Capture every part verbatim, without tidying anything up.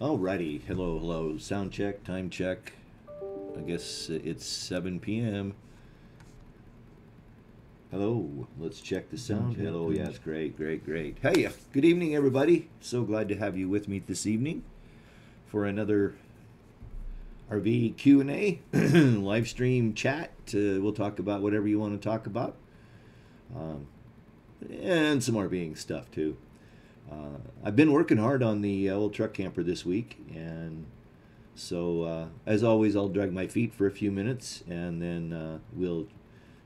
Alrighty, hello, hello. Sound check, time check. I guess it's seven P M Hello, let's check the sound. Sound hello, yes, great, great, great. Hey, good evening, everybody. So glad to have you with me this evening for another R V Q and A live stream chat. Uh, we'll talk about whatever you want to talk about, um, and some RVing stuff too. Uh, I've been working hard on the uh, old truck camper this week, and so uh, as always, I'll drag my feet for a few minutes, and then uh, we'll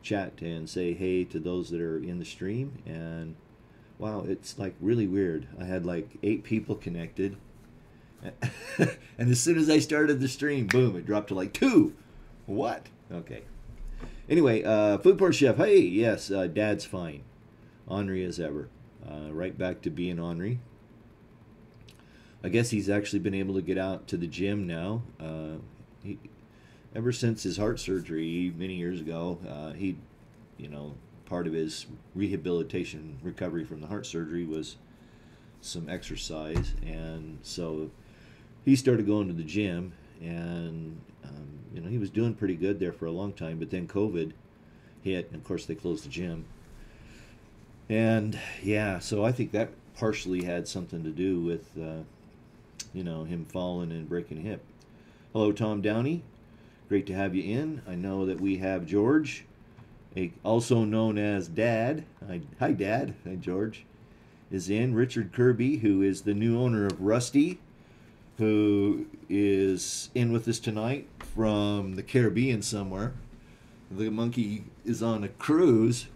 chat and say hey to those that are in the stream. And wow, it's like really weird. I had like eight people connected. And as soon as I started the stream, boom, it dropped to like two. What? Okay. Anyway, uh, Food Porn Chef, hey, yes, uh, Dad's fine. Henri as ever. Uh, right back to being Henri. I guess he's actually been able to get out to the gym now. Uh, he, ever since his heart surgery many years ago, uh, he, you know, part of his rehabilitation recovery from the heart surgery was some exercise, and so he started going to the gym, and um, you know, he was doing pretty good there for a long time, but then COVID hit, and of course they closed the gym. And yeah, so I think that partially had something to do with uh, you know, him falling and breaking a hip. Hello, Tom Downey, great to have you in. I know that we have George, a, also known as Dad. Hi, hi Dad. Hi, George is in. Richard Kirby, who is the new owner of Rusty, who is in with us tonight from the Caribbean somewhere. The monkey is on a cruise.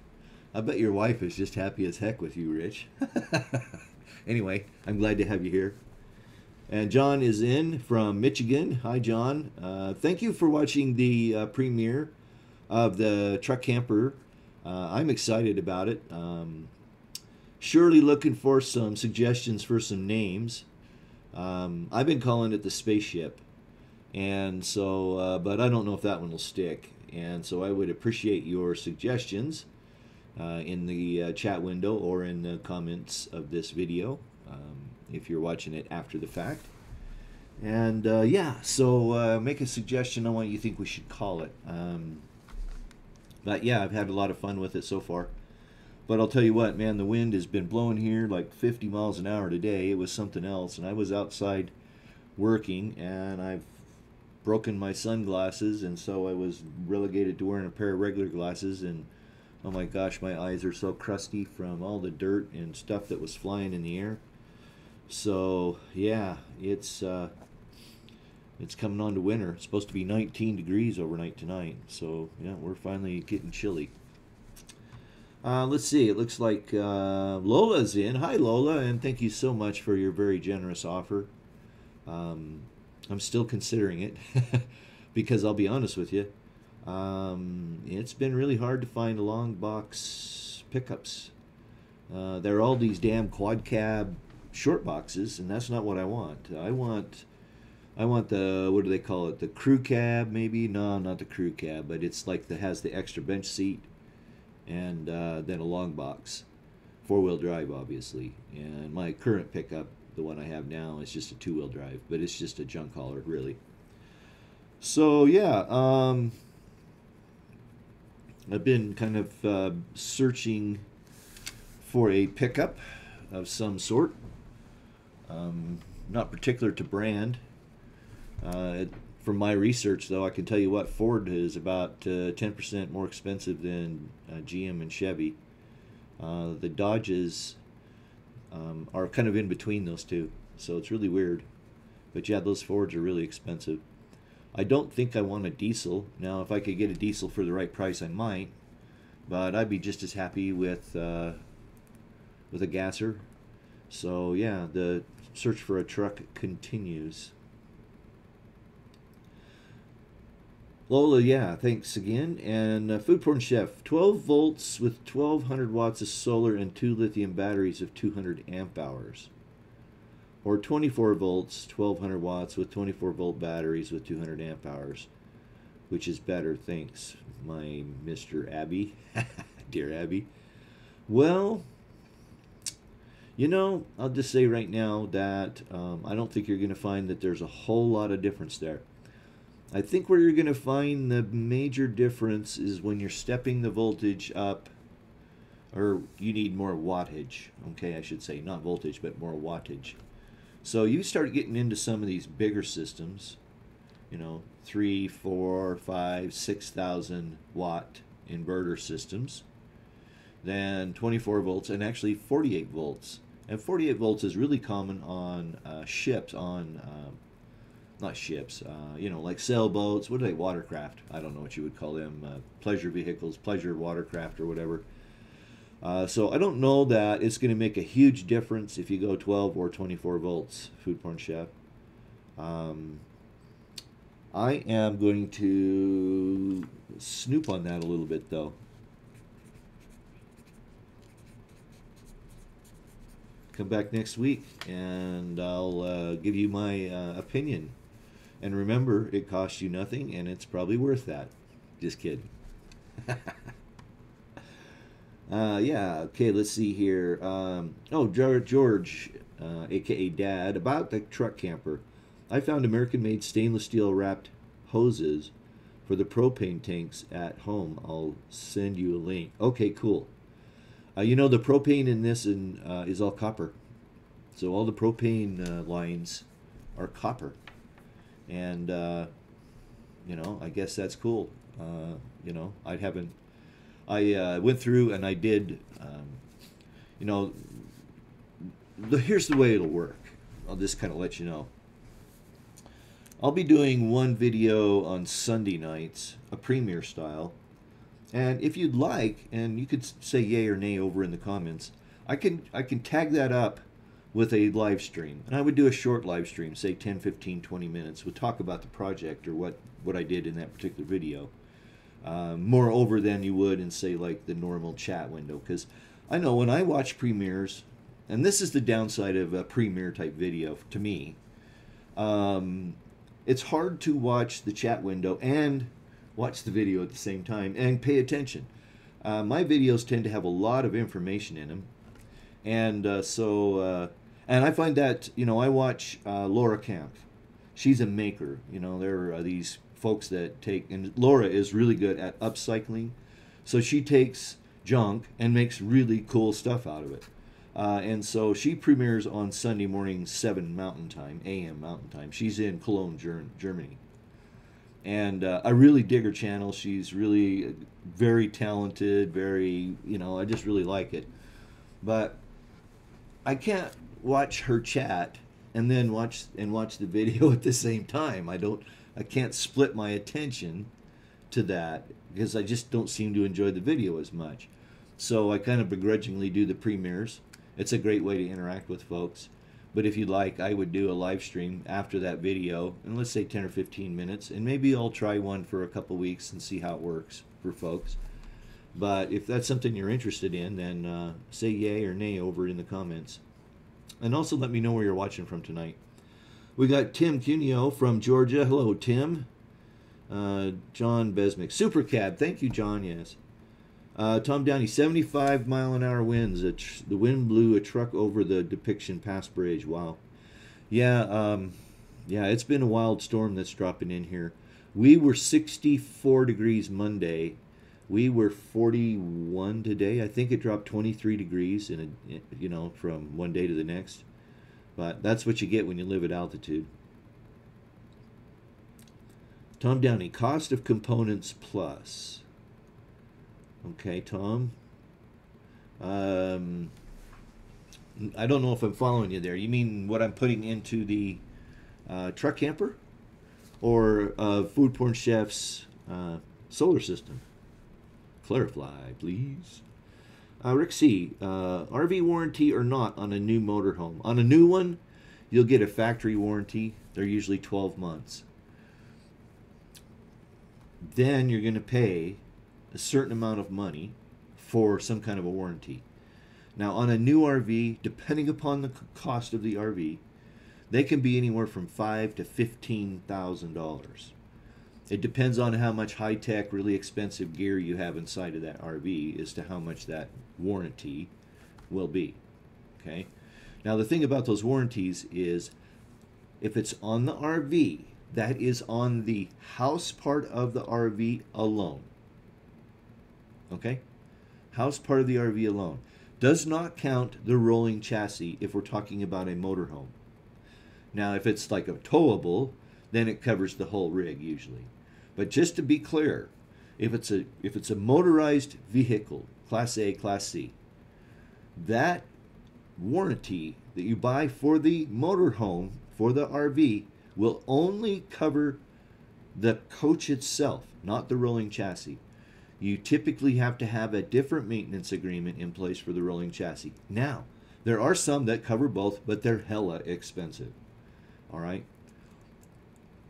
I bet your wife is just happy as heck with you, Rich. Anyway, I'm glad to have you here. And John is in from Michigan. Hi, John. Uh, thank you for watching the uh, premiere of the Truck Camper. Uh, I'm excited about it. Um, surely looking for some suggestions for some names. Um, I've been calling it the spaceship, and so uh, but I don't know if that one will stick, and so I would appreciate your suggestions uh, in the uh, chat window or in the comments of this video um, if you're watching it after the fact. And uh, yeah, so uh, make a suggestion on what you think we should call it. Um, but yeah, I've had a lot of fun with it so far. But I'll tell you what, man, the wind has been blowing here like fifty miles an hour today. It was something else, and I was outside working, and I've broken my sunglasses, and so I was relegated to wearing a pair of regular glasses, and oh my gosh, my eyes are so crusty from all the dirt and stuff that was flying in the air. So yeah, it's uh, it's coming on to winter. It's supposed to be nineteen degrees overnight tonight, so yeah, we're finally getting chilly. Uh, let's see, it looks like uh, Lola's in. Hi, Lola, and thank you so much for your very generous offer. Um, I'm still considering it because I'll be honest with you. Um, it's been really hard to find long box pickups. Uh, there are all these damn quad cab short boxes, and that's not what I want. I want, I want the, what do they call it, the crew cab maybe? No, not the crew cab, but it's like the has the extra bench seat. And uh, then a long box, four-wheel drive, obviously. And my current pickup, the one I have now, is just a two-wheel drive, but it's just a junk hauler, really. So yeah, um, I've been kind of uh, searching for a pickup of some sort, um, not particular to brand. Uh, it, From my research, though, I can tell you what, Ford is about ten percent uh, more expensive than uh, G M and Chevy. Uh, the Dodges um, are kind of in between those two, so it's really weird. But yeah, those Fords are really expensive. I don't think I want a diesel. Now, if I could get a diesel for the right price, I might. But I'd be just as happy with, uh, with a gasser. So yeah, the search for a truck continues. Lola, yeah, thanks again. And uh, Food Porn Chef, twelve volts with twelve hundred watts of solar and two lithium batteries of two hundred amp hours. Or twenty-four volts, twelve hundred watts with twenty-four volt batteries with two hundred amp hours. Which is better, thanks, my Mister Abby. Dear Abby. Well, You know, I'll just say right now that um, I don't think you're going to find that there's a whole lot of difference there. I think where you're going to find the major difference is when you're stepping the voltage up, or you need more wattage. Okay, I should say not voltage, but more wattage. So you start getting into some of these bigger systems, you know, three, four, five, six thousand watt inverter systems, then twenty-four volts and actually forty-eight volts. And forty-eight volts is really common on uh, ships, on um, not ships, uh, you know, like sailboats. What are they? Watercraft. I don't know what you would call them. Uh, pleasure vehicles, pleasure watercraft, or whatever. Uh, so I don't know that it's going to make a huge difference if you go twelve or twenty-four volts, Food Porn Chef. Um, I am going to snoop on that a little bit, though. Come back next week, and I'll uh, give you my uh, opinion. And remember, it costs you nothing, and it's probably worth that. Just kidding. Uh, yeah, okay, let's see here. Um, oh, George, uh, a k a. Dad, about the truck camper. I found American-made stainless steel wrapped hoses for the propane tanks at home. I'll send you a link. Okay, cool. Uh, you know, the propane in this in, uh, is all copper. So all the propane uh, lines are copper. And, uh, you know, I guess that's cool. Uh, you know, I haven't... I uh, went through and I did, um, you know, the, here's the way it'll work. I'll just kind of let you know. I'll be doing one video on Sunday nights, a premiere style. And if you'd like, and you could say yay or nay over in the comments, I can, I can tag that up with a live stream. And I would do a short live stream, say ten, fifteen, twenty minutes. We'll talk about the project or what, what I did in that particular video. Uh, moreover than you would in, say, like the normal chat window, because I know when I watch premieres, and this is the downside of a premiere type video to me, um, it's hard to watch the chat window and watch the video at the same time and pay attention. Uh, my videos tend to have a lot of information in them, and uh, so uh, and I find that, you know, I watch uh, Laura Kampf. She's a maker, you know. There are these folks that take, and Laura is really good at upcycling, so she takes junk and makes really cool stuff out of it. Uh, and so she premieres on Sunday morning, seven mountain time, a m mountain time. She's in Cologne, Germany. And uh, I really dig her channel. She's really very talented, very, you know, I just really like it. But I can't watch her chat and then watch and watch the video at the same time. I don't I can't split my attention to that because I just don't seem to enjoy the video as much. So I kind of begrudgingly do the premieres. It's a great way to interact with folks. But if you'd like, I would do a live stream after that video, and let's say ten or fifteen minutes, and maybe I'll try one for a couple weeks and see how it works for folks. But if that's something you're interested in, then uh, say yay or nay over in the comments. And also let me know where you're watching from tonight. We got Tim Cuneo from Georgia. Hello, Tim. Uh, John Besmick. Super Cab. Thank you, John. Yes. Uh, Tom Downey. seventy-five mile an hour winds. A tr the wind blew a truck over the Depiction Pass Bridge. Wow. Yeah, um, yeah, it's been a wild storm that's dropping in here. We were sixty-four degrees Monday. We were forty-one today. I think it dropped twenty-three degrees, in a, you know, from one day to the next. But that's what you get when you live at altitude. Tom Downey, cost of components plus. Okay, Tom. Um, I don't know if I'm following you there. You mean what I'm putting into the uh, truck camper? Or uh, Food Porn Chef's uh, solar system? Clarify, please. Uh, Rick C, uh, R V warranty or not on a new motorhome? On a new one, you'll get a factory warranty. They're usually twelve months. Then you're going to pay a certain amount of money for some kind of a warranty. Now, on a new R V, depending upon the cost of the R V, they can be anywhere from five thousand to fifteen thousand dollars. It depends on how much high-tech, really expensive gear you have inside of that R V as to how much that warranty will be, okay? Now, the thing about those warranties is if it's on the R V, that is on the house part of the R V alone. Okay? House part of the R V alone. Does not count the rolling chassis if we're talking about a motorhome. Now, if it's like a towable, then it covers the whole rig usually. But just to be clear, if it's a if it's a motorized vehicle, Class A, Class C, that warranty that you buy for the motorhome, for the R V, will only cover the coach itself, not the rolling chassis. You typically have to have a different maintenance agreement in place for the rolling chassis. Now, there are some that cover both, but they're hella expensive. All right?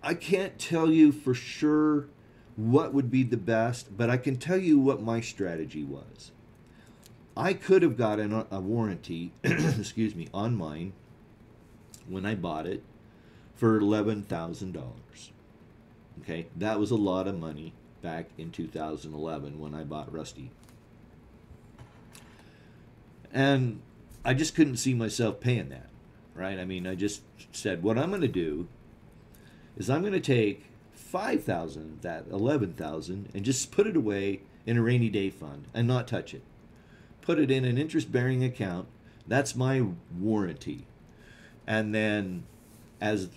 I can't tell you for sure what would be the best, but I can tell you what my strategy was. I could have gotten a warranty, excuse me, on mine when I bought it for eleven thousand dollars. Okay? That was a lot of money back in two thousand eleven when I bought Rusty. And I just couldn't see myself paying that, right? I mean, I just said, what I'm going to do is I'm going to take five thousand of that eleven thousand and just put it away in a rainy day fund and not touch it. Put it in an interest-bearing account. That's my warranty. And then as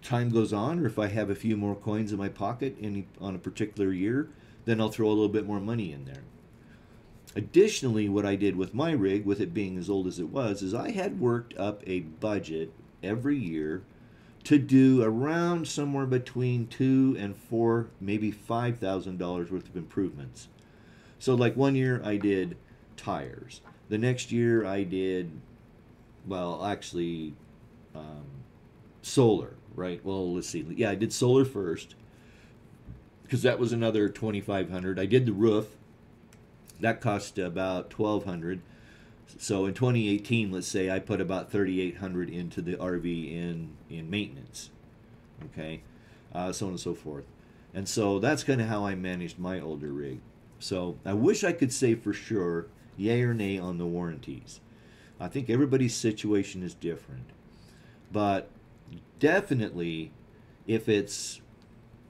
time goes on, or if I have a few more coins in my pocket in, on a particular year, then I'll throw a little bit more money in there. Additionally, what I did with my rig, with it being as old as it was, is I had worked up a budget every year to do around somewhere between two and four, maybe five thousand dollars worth of improvements. So like one year I did tires. The next year I did, well, actually um, solar, right? Well, let's see. Yeah, I did solar first because that was another twenty-five hundred dollars. I did the roof. That cost about twelve hundred dollars. So in twenty eighteen, let's say I put about thirty-eight hundred into the R V in in maintenance, okay, uh, so on and so forth. And so that's kind of how I managed my older rig. So I wish I could say for sure, yay or nay on the warranties. I think everybody's situation is different, but definitely if it's,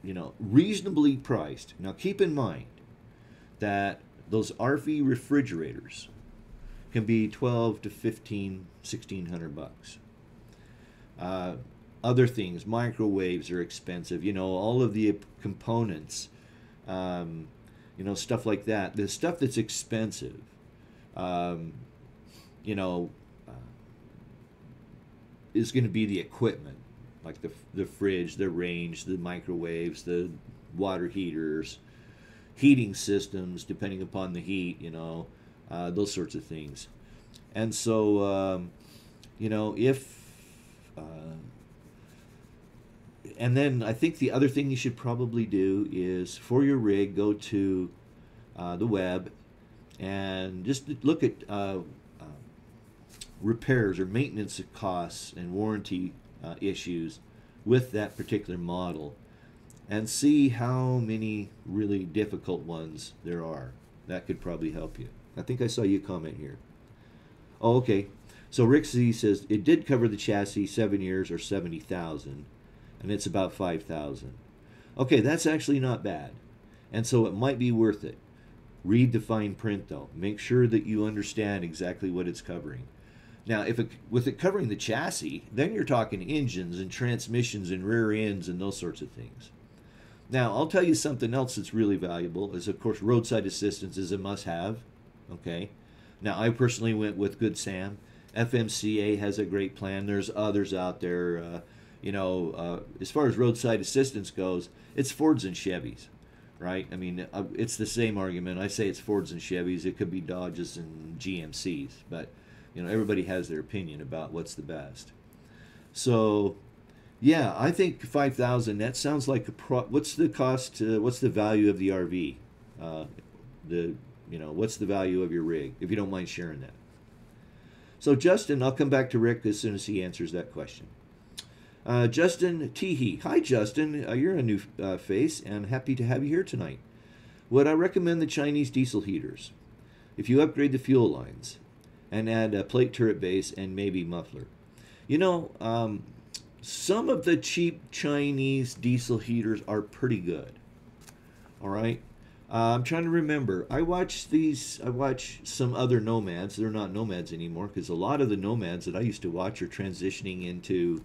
you know, reasonably priced. Now keep in mind that those R V refrigerators can be twelve to fifteen, sixteen hundred bucks. Uh, other things, microwaves are expensive. You know, all of the components, um, you know, stuff like that. The stuff that's expensive, um, you know, uh, is going to be the equipment, like the the fridge, the range, the microwaves, the water heaters, heating systems, depending upon the heat, you know. Uh, those sorts of things. And so, um, you know, if, uh, and then I think the other thing you should probably do is for your rig, go to uh, the web and just look at uh, uh, repairs or maintenance costs and warranty uh, issues with that particular model and see how many really difficult ones there are. That could probably help you. I think I saw you comment here. Oh, okay. So Rick Z says, it did cover the chassis seven years or seventy thousand, and it's about five thousand. Okay, that's actually not bad. And so it might be worth it. Read the fine print, though. Make sure that you understand exactly what it's covering. Now, if it, with it covering the chassis, then you're talking engines and transmissions and rear ends and those sorts of things. Now, I'll tell you something else that's really valuable is, of course, roadside assistance is a must-have. Okay, now I personally went with Good Sam. F M C A has a great plan. There's others out there. Uh, you know, uh, as far as roadside assistance goes, it's Fords and Chevys, right? I mean, it's the same argument. I say it's Fords and Chevys. It could be Dodges and G M Cs, but you know, everybody has their opinion about what's the best. So, yeah, I think five thousand. That sounds like a pro. What's the cost? Uh, what's the value of the R V? Uh, the You know, what's the value of your rig, if you don't mind sharing that? So, Justin, I'll come back to Rick as soon as he answers that question. Uh, Justin Teehee. Hi, Justin. Uh, you're a new uh, face, and happy to have you here tonight. Would I recommend the Chinese diesel heaters if you upgrade the fuel lines? and add a plate turret base and maybe muffler. You know, um, some of the cheap Chinese diesel heaters are pretty good. All right. Uh, I'm trying to remember. I watch these. I watch some other nomads. They're not nomads anymore because a lot of the nomads that I used to watch are transitioning into,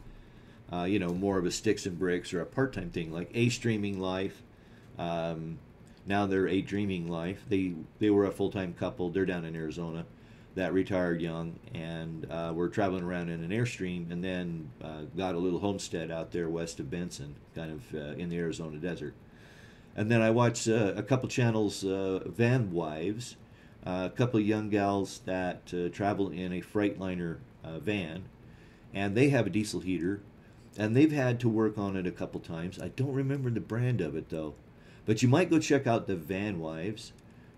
uh, you know, more of a sticks and bricks or a part-time thing, like A Dreaming Life. Um, now they're A Dreaming Life. They they were a full-time couple. They're down in Arizona, that retired young, and uh, were traveling around in an Airstream, and then uh, got a little homestead out there west of Benson, kind of uh, in the Arizona desert. And then I watched uh, a couple channels, uh, Van Wives, uh, a couple young gals that uh, travel in a Freightliner uh, van, and they have a diesel heater, and they've had to work on it a couple times. I don't remember the brand of it, though. But you might go check out the Van Wives,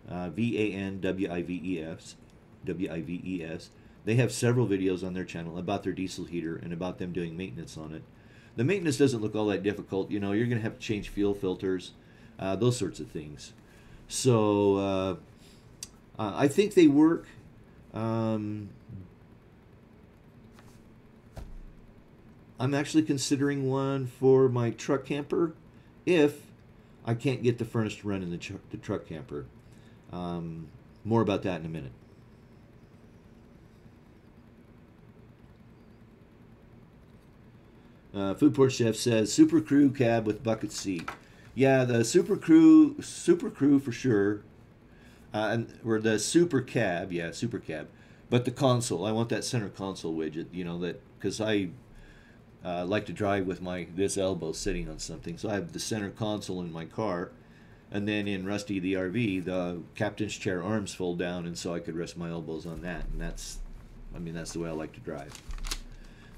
uh, V A N W I V E S, W I V E S. They have several videos on their channel about their diesel heater and about them doing maintenance on it. The maintenance doesn't look all that difficult. You know, you're going to have to change fuel filters. Uh, those sorts of things. So uh, uh, I think they work. Um, I'm actually considering one for my truck camper if I can't get the furnace to run in the, tr the truck camper. Um, more about that in a minute. Uh, Food Porn Chef says, Super Crew cab with bucket seat. Yeah, the Super Crew, Super Crew for sure, uh, and or the Super Cab, yeah, Super Cab. But the console, I want that center console widget, you know, that because I uh, like to drive with my this elbow sitting on something, so I have the center console in my car, and then in Rusty the R V, the captain's chair arms fold down, and so I could rest my elbows on that, and that's, I mean, that's the way I like to drive.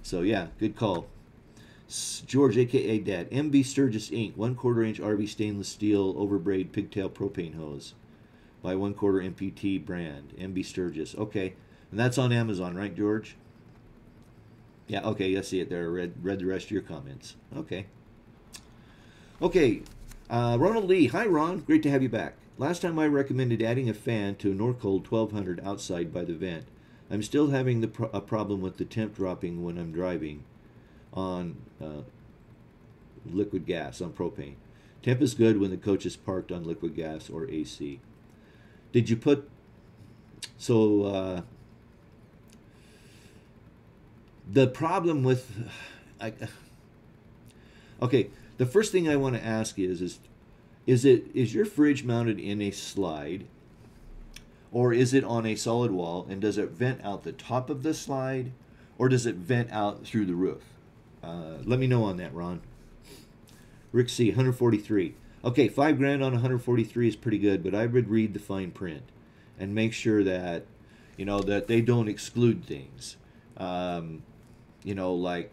So yeah, good call. George, a k a. Dad, M B Sturgis, Incorporated, one quarter inch R V stainless steel overbraid pigtail propane hose by one quarter M P T brand, M B Sturgis. Okay, and that's on Amazon, right, George? Yeah, okay, I see it there. I read, read the rest of your comments. Okay. Okay, uh, Ronald Lee. Hi, Ron. Great to have you back. Last time I recommended adding a fan to a Norcold twelve hundred outside by the vent. I'm still having the pro a problem with the temp dropping when I'm driving on uh, liquid gas, on propane. Temp is good when the coach is parked on liquid gas or A C. Did you put, so uh, the problem with, I, okay, the first thing I want to ask is, is, is, it, is your fridge mounted in a slide, or is it on a solid wall, and does it vent out the top of the slide, or does it vent out through the roof? Uh, let me know on that, Ron. Rick C, one forty-three. Okay, five grand on one forty-three is pretty good, but I would read the fine print and make sure that, you know, that they don't exclude things. Um, you know, like,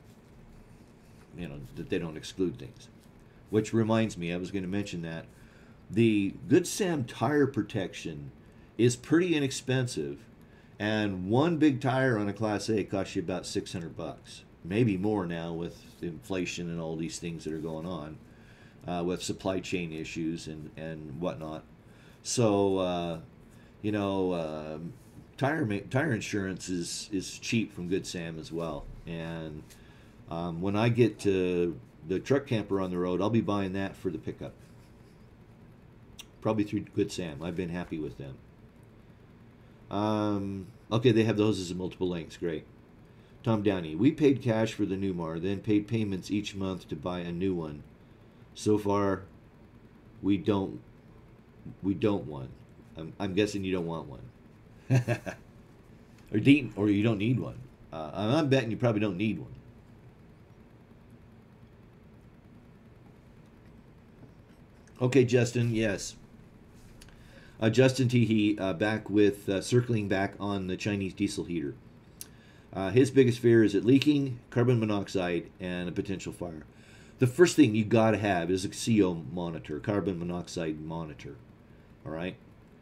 you know, that they don't exclude things. Which reminds me, I was going to mention that. The Good Sam tire protection is pretty inexpensive, and one big tire on a Class A costs you about six hundred bucks. Maybe more now with inflation and all these things that are going on uh, with supply chain issues and, and whatnot. So, uh, you know, uh, tire tire insurance is, is cheap from Good Sam as well. And um, when I get to the truck camper on the road, I'll be buying that for the pickup. Probably through Good Sam. I've been happy with them. Um, okay, they have those as multiple lengths. Great. Tom Downey, we paid cash for the Newmar, then paid payments each month to buy a new one. So far, we don't, we don't want. I'm, I'm guessing you don't want one, or de or you don't need one. Uh, I'm betting you probably don't need one. Okay, Justin. Yes. Uh, Justin Teehee uh, back with uh, circling back on the Chinese diesel heater. Uh, his biggest fear is it leaking, carbon monoxide, and a potential fire. The first thing you got to have is a C O monitor, carbon monoxide monitor. All right?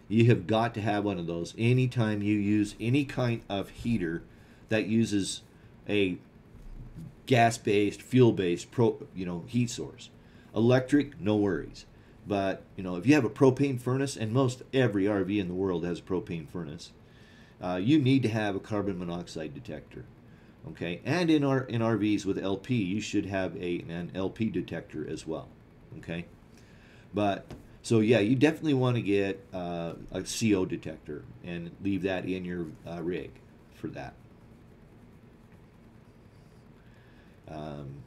You have got to have one of those anytime you use any kind of heater that uses a gas-based, fuel-based, pro, you know, heat source. Electric, no worries. But, you know, if you have a propane furnace, and most every R V in the world has a propane furnace, uh, you need to have a carbon monoxide detector. Okay, and in our in R Vs with L P, you should have a an L P detector as well. Okay, but so yeah, you definitely want to get uh, a C O detector and leave that in your uh, rig for that. Um,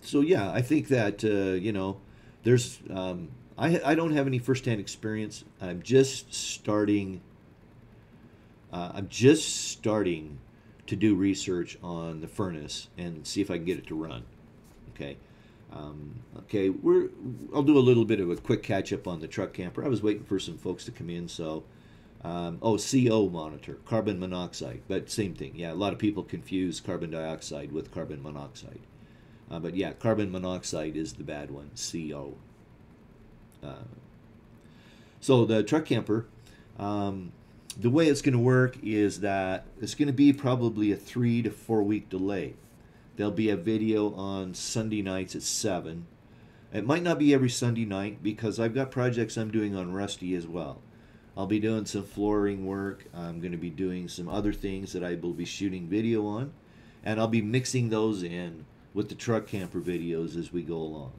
so yeah, I think that uh, you know, there's um, I I don't have any firsthand experience. I'm just starting. Uh, I'm just starting to do research on the furnace and see if I can get it to run. Okay, um, okay. We're I'll do a little bit of a quick catch up on the truck camper. I was waiting for some folks to come in. So, um, oh, C O monitor, carbon monoxide, but same thing. Yeah, a lot of people confuse carbon dioxide with carbon monoxide, uh, but yeah, carbon monoxide is the bad one. C O. Uh, so the truck camper. Um, The way it's going to work is that it's going to be probably a three to four week delay. There'll be a video on Sunday nights at seven. It might not be every Sunday night because I've got projects I'm doing on Rusty as well. I'll be doing some flooring work. I'm going to be doing some other things that I will be shooting video on. And I'll be mixing those in with the truck camper videos as we go along.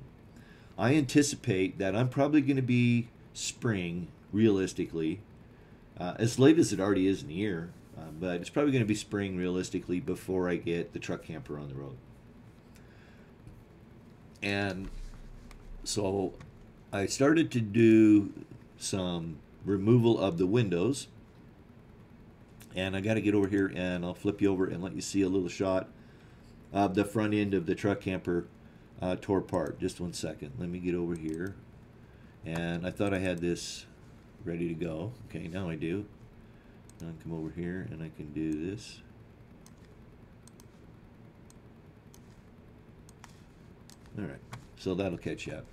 I anticipate that I'm probably going to be spring, realistically, Uh, as late as it already is in the year, uh, but it's probably going to be spring realistically before I get the truck camper on the road. And so I started to do some removal of the windows, and I got to get over here and I'll flip you over and let you see a little shot of the front end of the truck camper uh, tore apart. Just one second. Let me get over here. And I thought I had this ready to go. Okay, now I do. Now I come over here and I can do this. All right, so that'll catch up.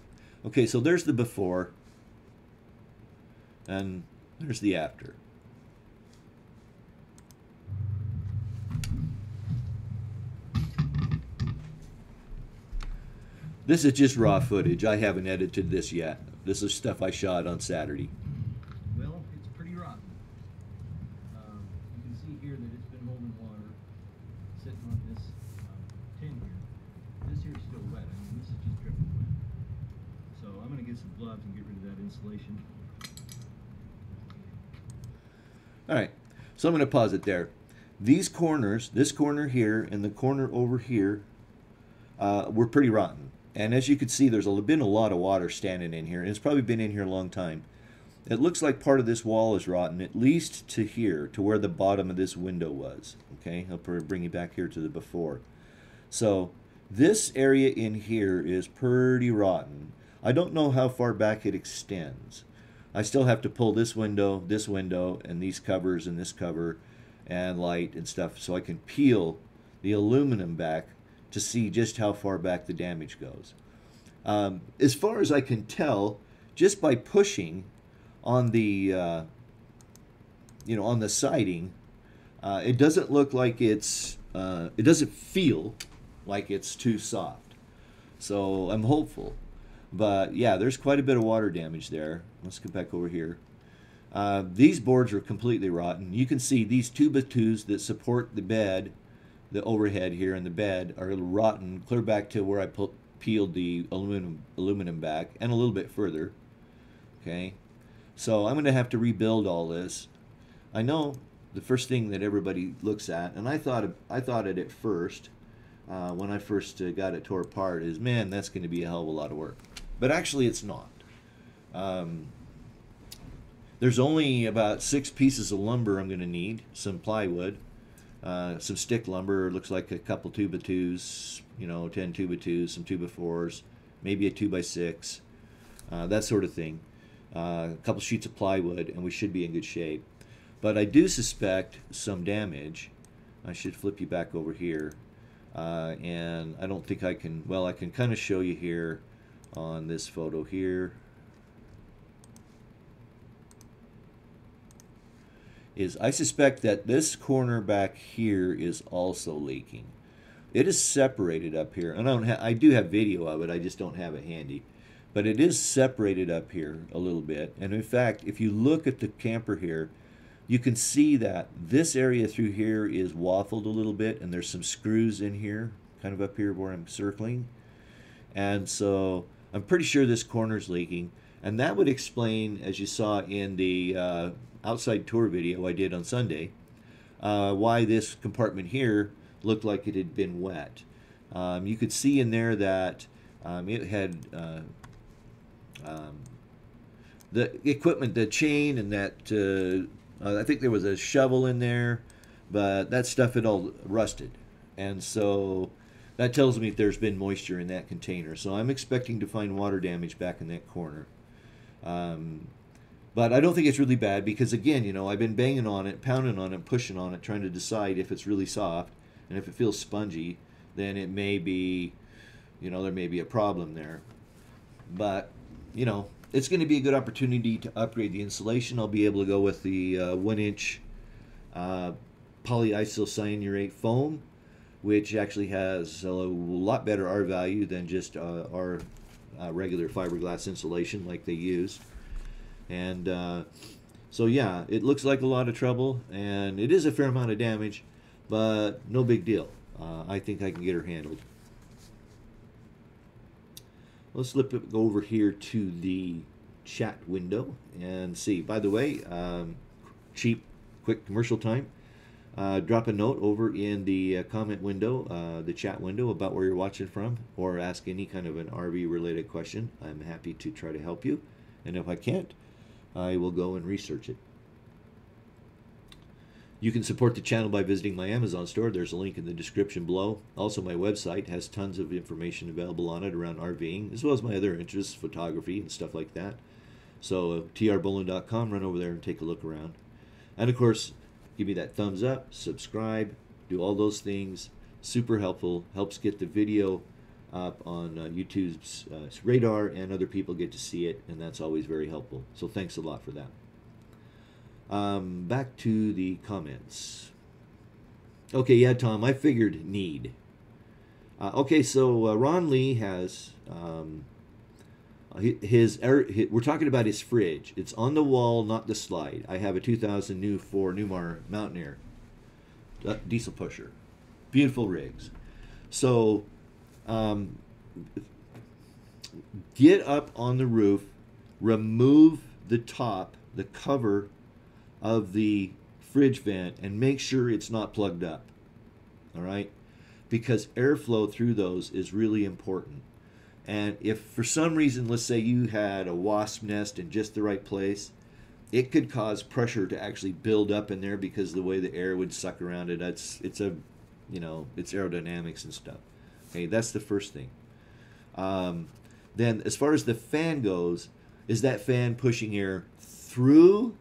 Okay, so there's the before and there's the after. This is just raw footage. I haven't edited this yet. This is stuff I shot on Saturday. All right, so I'm going to pause it there. These corners, this corner here and the corner over here, uh, were pretty rotten. And as you can see, there's been a lot of water standing in here, and it's probably been in here a long time. It looks like part of this wall is rotten, at least to here, to where the bottom of this window was. Okay, I'll bring you back here to the before. So this area in here is pretty rotten. I don't know how far back it extends. I still have to pull this window, this window, and these covers, and this cover, and light and stuff, so I can peel the aluminum back to see just how far back the damage goes. Um, as far as I can tell, just by pushing on the, uh, you know, on the siding, uh, it doesn't look like it's, uh, it doesn't feel like it's too soft. So I'm hopeful. But yeah, there's quite a bit of water damage there. Let's get back over here. Uh, these boards are completely rotten. You can see these two by twos that support the bed, the overhead here and the bed, are rotten, clear back to where I peeled the aluminum, aluminum back and a little bit further. Okay, so I'm going to have to rebuild all this. I know the first thing that everybody looks at, and I thought of, I thought it at first uh, when I first uh, got it tore apart, is, man, that's going to be a hell of a lot of work. But actually it's not. Um, there's only about six pieces of lumber I'm going to need, some plywood, uh, some stick lumber, looks like a couple two by twos, you know, ten two by twos, some two by fours, maybe a two by six, uh, that sort of thing. Uh, a couple sheets of plywood, and we should be in good shape. But I do suspect some damage. I should flip you back over here. Uh, and I don't think I can, well, I can kind of show you here on this photo here. Is I suspect that this corner back here is also leaking. It is separated up here, and I don't ha I do have video of it. I just don't have it handy. But it is separated up here a little bit. And in fact, if you look at the camper here, you can see that this area through here is waffled a little bit, and there's some screws in here, kind of up here where I'm circling. And so I'm pretty sure this corner's leaking. And that would explain, as you saw in the uh, outside tour video I did on Sunday, uh, why this compartment here looked like it had been wet. Um, you could see in there that um, it had uh, um, the equipment, the chain, and that uh, uh, I think there was a shovel in there, but that stuff had all rusted. And so that tells me there's been moisture in that container. So I'm expecting to find water damage back in that corner. Um, but I don't think it's really bad because, again, you know, I've been banging on it, pounding on it, pushing on it, trying to decide if it's really soft. And if it feels spongy, then it may be, you know, there may be a problem there. But, you know, it's going to be a good opportunity to upgrade the insulation. I'll be able to go with the uh, one-inch uh, polyisocyanurate foam, which actually has a lot better R value than just uh, our uh, regular fiberglass insulation like they use. And uh, so, yeah, it looks like a lot of trouble, and it is a fair amount of damage, but no big deal. Uh, I think I can get her handled. Let's flip it over here to the chat window and see. By the way, um, cheap, quick commercial time. Uh, drop a note over in the uh, comment window, uh, the chat window, about where you're watching from, or ask any kind of an R V-related question. I'm happy to try to help you. And if I can't, I will go and research it. You can support the channel by visiting my Amazon store. There's a link in the description below. Also, my website has tons of information available on it around RVing, as well as my other interests, photography and stuff like that. So T R Bowlin dot com, run over there and take a look around. And of course, give me that thumbs up, subscribe, do all those things. Super helpful, helps get the video up on uh, YouTube's uh, radar, and other people get to see it, and that's always very helpful. So thanks a lot for that. Um, back to the comments. Okay, yeah, Tom, I figured need. Uh, okay, so uh, Ron Lee has um, his, his, we're talking about his fridge. It's on the wall, not the slide. I have a two thousand new Ford Newmar Mountaineer, uh, diesel pusher. Beautiful rigs. So um, get up on the roof, remove the top, the cover of the fridge vent, and make sure it's not plugged up, all right? Because airflow through those is really important. And if for some reason, let's say you had a wasp nest in just the right place, it could cause pressure to actually build up in there because of the way the air would suck around it. That's, it's a, you know, it's aerodynamics and stuff. Okay, that's the first thing. Um, then as far as the fan goes, is that fan pushing air through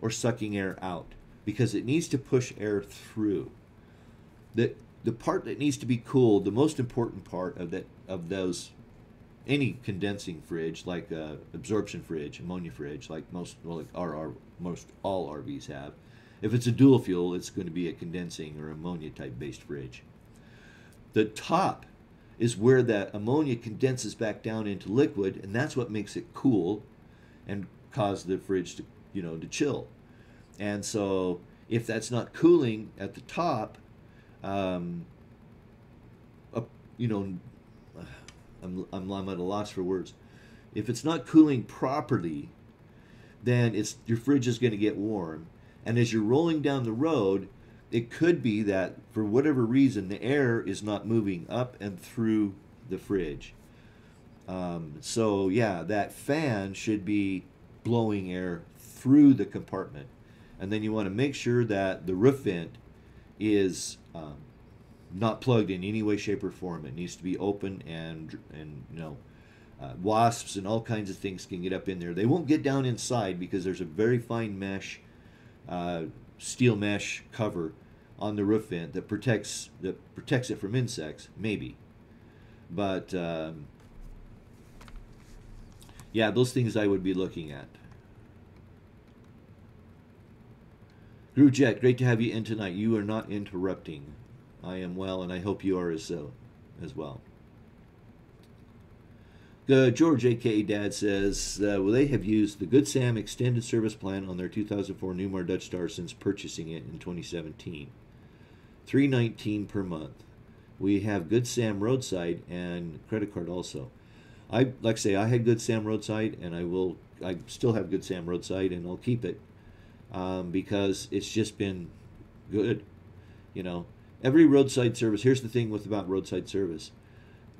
or sucking air out? Because it needs to push air through. The, the part that needs to be cooled, the most important part of that, of those, any condensing fridge, like uh, absorption fridge, ammonia fridge, like most, well, like our, our, most all R Vs have. If it's a dual fuel, it's going to be a condensing or ammonia type based fridge. The top is where that ammonia condenses back down into liquid, and that's what makes it cool and cause the fridge to, you know, to chill. And so if that's not cooling at the top, um, uh, you know, I'm, I'm, I'm at a loss for words. If it's not cooling properly, then it's, your fridge is going to get warm. And as you're rolling down the road, it could be that for whatever reason, the air is not moving up and through the fridge. Um, so yeah, that fan should be blowing air through the compartment. And then you want to make sure that the roof vent is um, not plugged in any way, shape, or form. It needs to be open, and and you know, uh, wasps and all kinds of things can get up in there. They won't get down inside because there's a very fine mesh, uh, steel mesh cover on the roof vent that protects that protects it from insects, maybe. But um, yeah, those things I would be looking at. Groovejet, great to have you in tonight. You are not interrupting. I am well, and I hope you are as so, as well. Uh, George, a k a. Dad, says, uh, well, they have used the Good Sam extended service plan on their two thousand four Newmar Dutch Star since purchasing it in twenty seventeen. three nineteen per month. We have Good Sam roadside and credit card also. I like I say I had Good Sam roadside, and I will I still have Good Sam roadside, and I'll keep it um, because it's just been good. You know, every roadside service. Here's the thing with about roadside service.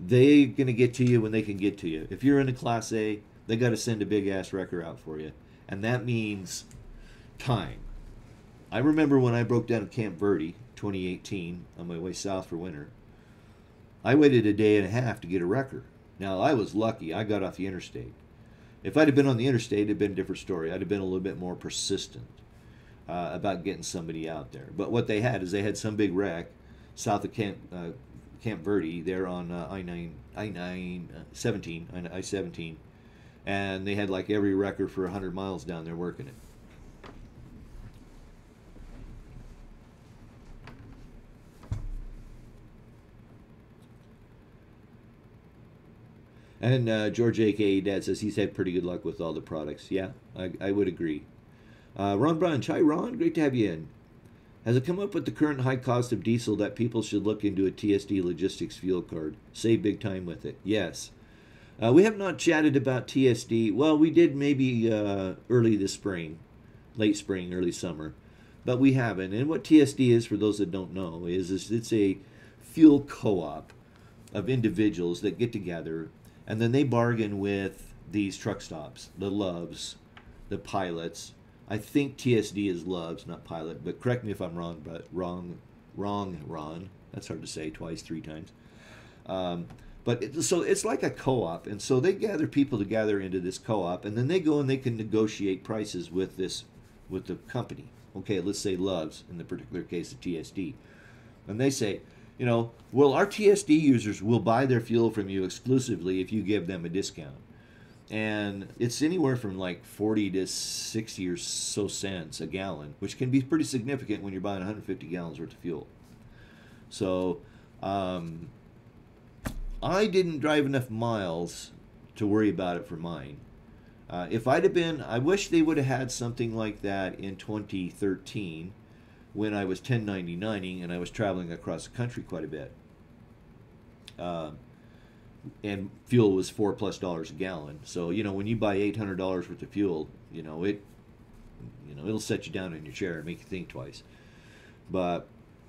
They're going to get to you when they can get to you. If you're in a Class A, they got to send a big-ass wrecker out for you. And that means time. I remember when I broke down at Camp Verde, twenty eighteen, on my way south for winter. I waited a day and a half to get a wrecker. Now, I was lucky. I got off the interstate. If I'd have been on the interstate, it would have been a different story. I'd have been a little bit more persistent uh, about getting somebody out there. But what they had is they had some big wreck south of Camp uh, Camp Verde there on uh, I nine, I nine, uh, seventeen, I seventeen, and they had like every wrecker for one hundred miles down there working it. And uh, George, a k a. Dad, says he's had pretty good luck with all the products. Yeah, I, I would agree. Uh, Ron Branch, hi Ron, great to have you in. Has it come up with the current high cost of diesel that people should look into a T S D logistics fuel card? Save big time with it. Yes. Uh, we have not chatted about T S D. Well, we did maybe uh, early this spring, late spring, early summer, but we haven't. And what T S D is, for those that don't know, is, is it's a fuel co-op of individuals that get together, and then they bargain with these truck stops, the Loves, the Pilots. I think T S D is Loves, not Pilot, but correct me if I'm wrong, but wrong, wrong, Ron. That's hard to say twice, three times. Um, but it, so it's like a co-op, and so they gather people together into this co-op, and then they go and they can negotiate prices with this, with the company. Okay, let's say Loves in the particular case of T S D, and they say, you know, well, our T S D users will buy their fuel from you exclusively if you give them a discount. And it's anywhere from like forty to sixty or so cents a gallon, which can be pretty significant when you're buying one hundred fifty gallons worth of fuel. So um, I didn't drive enough miles to worry about it for mine. Uh, if I'd have been, I wish they would have had something like that in twenty thirteen when I was ten ninety-nining and I was traveling across the country quite a bit. Uh, And fuel was four plus dollars a gallon. So, you know, when you buy eight hundred dollars worth of fuel, you know, it you know, it'll set you down in your chair and make you think twice. But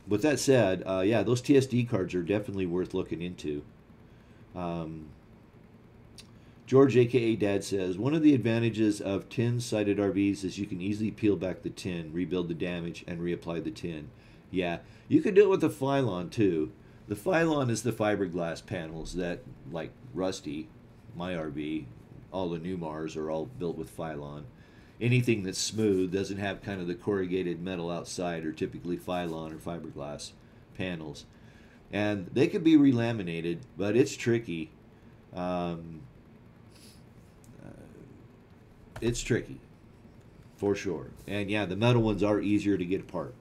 with that said, uh, yeah, those T S D cards are definitely worth looking into. Um, George, a k a. Dad, says, one of the advantages of tin-sided R Vs is you can easily peel back the tin, rebuild the damage, and reapply the tin. Yeah, you can do it with a Phylon, too. The Phylon is the fiberglass panels that, like Rusty, my R V, all the Newmars are all built with Phylon. Anything that's smooth doesn't have kind of the corrugated metal outside are typically Phylon or fiberglass panels. And they can be relaminated, but it's tricky. Um, uh, it's tricky, for sure. And yeah, the metal ones are easier to get apart.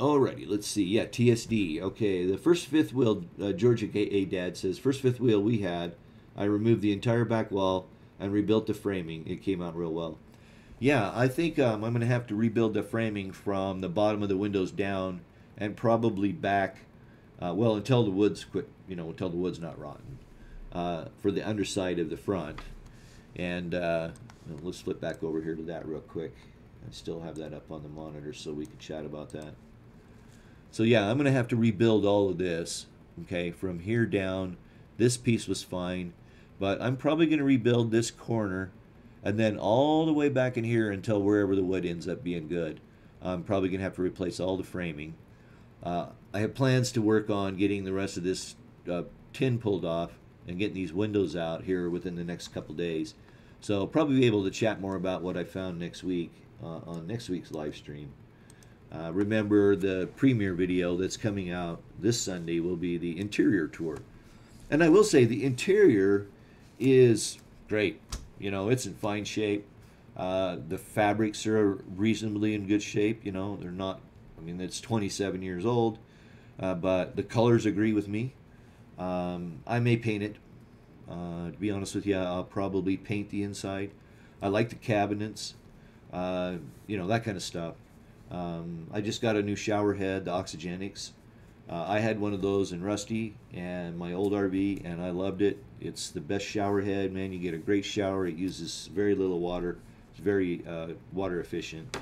Alrighty, let's see. Yeah, T S D. Okay, the first fifth wheel, uh, Georgia K A Dad says, first fifth wheel we had, I removed the entire back wall and rebuilt the framing. It came out real well. Yeah, I think um, I'm going to have to rebuild the framing from the bottom of the windows down and probably back, uh, well, until the wood's quit, you know, until the wood's not rotten uh, for the underside of the front. And uh, let's flip back over here to that real quick. I still have that up on the monitor so we can chat about that. So yeah, I'm going to have to rebuild all of this, okay, from here down. This piece was fine, but I'm probably going to rebuild this corner and then all the way back in here until wherever the wood ends up being good. I'm probably going to have to replace all the framing. Uh, I have plans to work on getting the rest of this uh, tin pulled off and getting these windows out here within the next couple days. So I'll probably be able to chat more about what I found next week uh, on next week's live stream. Uh, remember, the premiere video that's coming out this Sunday will be the interior tour. And I will say the interior is great. You know, it's in fine shape. Uh, the fabrics are reasonably in good shape. You know, they're not mean, it's twenty-seven years old, uh, but the colors agree with me. Um, I may paint it. Uh, to be honest with you, I'll probably paint the inside. I like the cabinets, uh, you know, that kind of stuff. Um, I just got a new shower head, the Oxygenics. Uh, I had one of those in Rusty and my old R V, and I loved it. It's the best shower head, man. You get a great shower. It uses very little water. It's very uh, water efficient.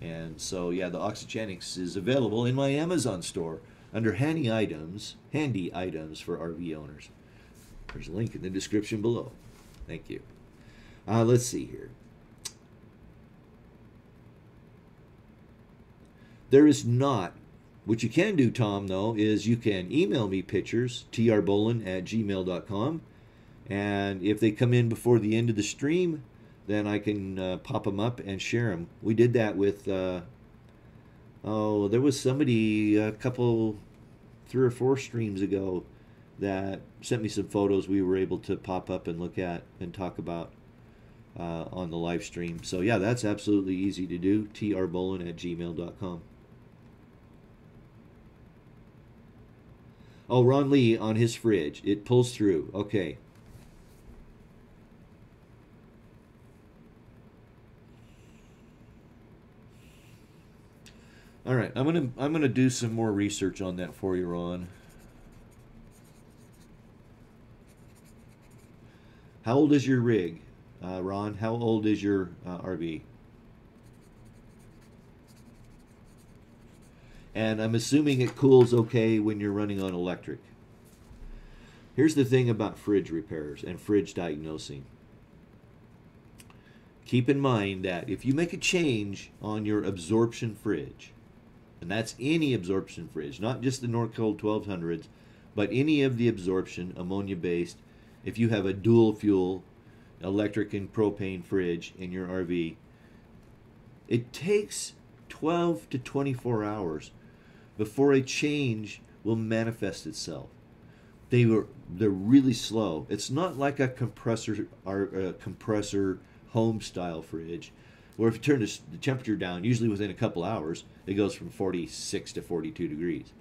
And so, yeah, the Oxygenics is available in my Amazon store under handy items, handy items for R V owners. There's a link in the description below. Thank you. Uh, let's see here. There is not. What you can do, Tom, though, is you can email me pictures, t r bowlin at gmail dot com. And if they come in before the end of the stream, then I can uh, pop them up and share them. We did that with, uh, oh, there was somebody a couple, three or four streams ago that sent me some photos we were able to pop up and look at and talk about uh, on the live stream. So, yeah, that's absolutely easy to do, t r bowlin at gmail dot com. Oh, Ron Lee on his fridge. It pulls through. Okay. All right. I'm gonna I'm gonna do some more research on that for you, Ron. How old is your rig, uh, Ron? How old is your uh, R V? And I'm assuming it cools okay when you're running on electric. Here's the thing about fridge repairs and fridge diagnosing. Keep in mind that if you make a change on your absorption fridge, and that's any absorption fridge, not just the Norcold twelve hundreds, but any of the absorption, ammonia-based, if you have a dual fuel, electric and propane fridge in your R V, it takes twelve to twenty-four hours before a change will manifest itself. They were they're really slow. It's not like a compressor or a compressor home style fridge, where if you turn the temperature down, usually within a couple hours, it goes from forty-six to forty-two degrees.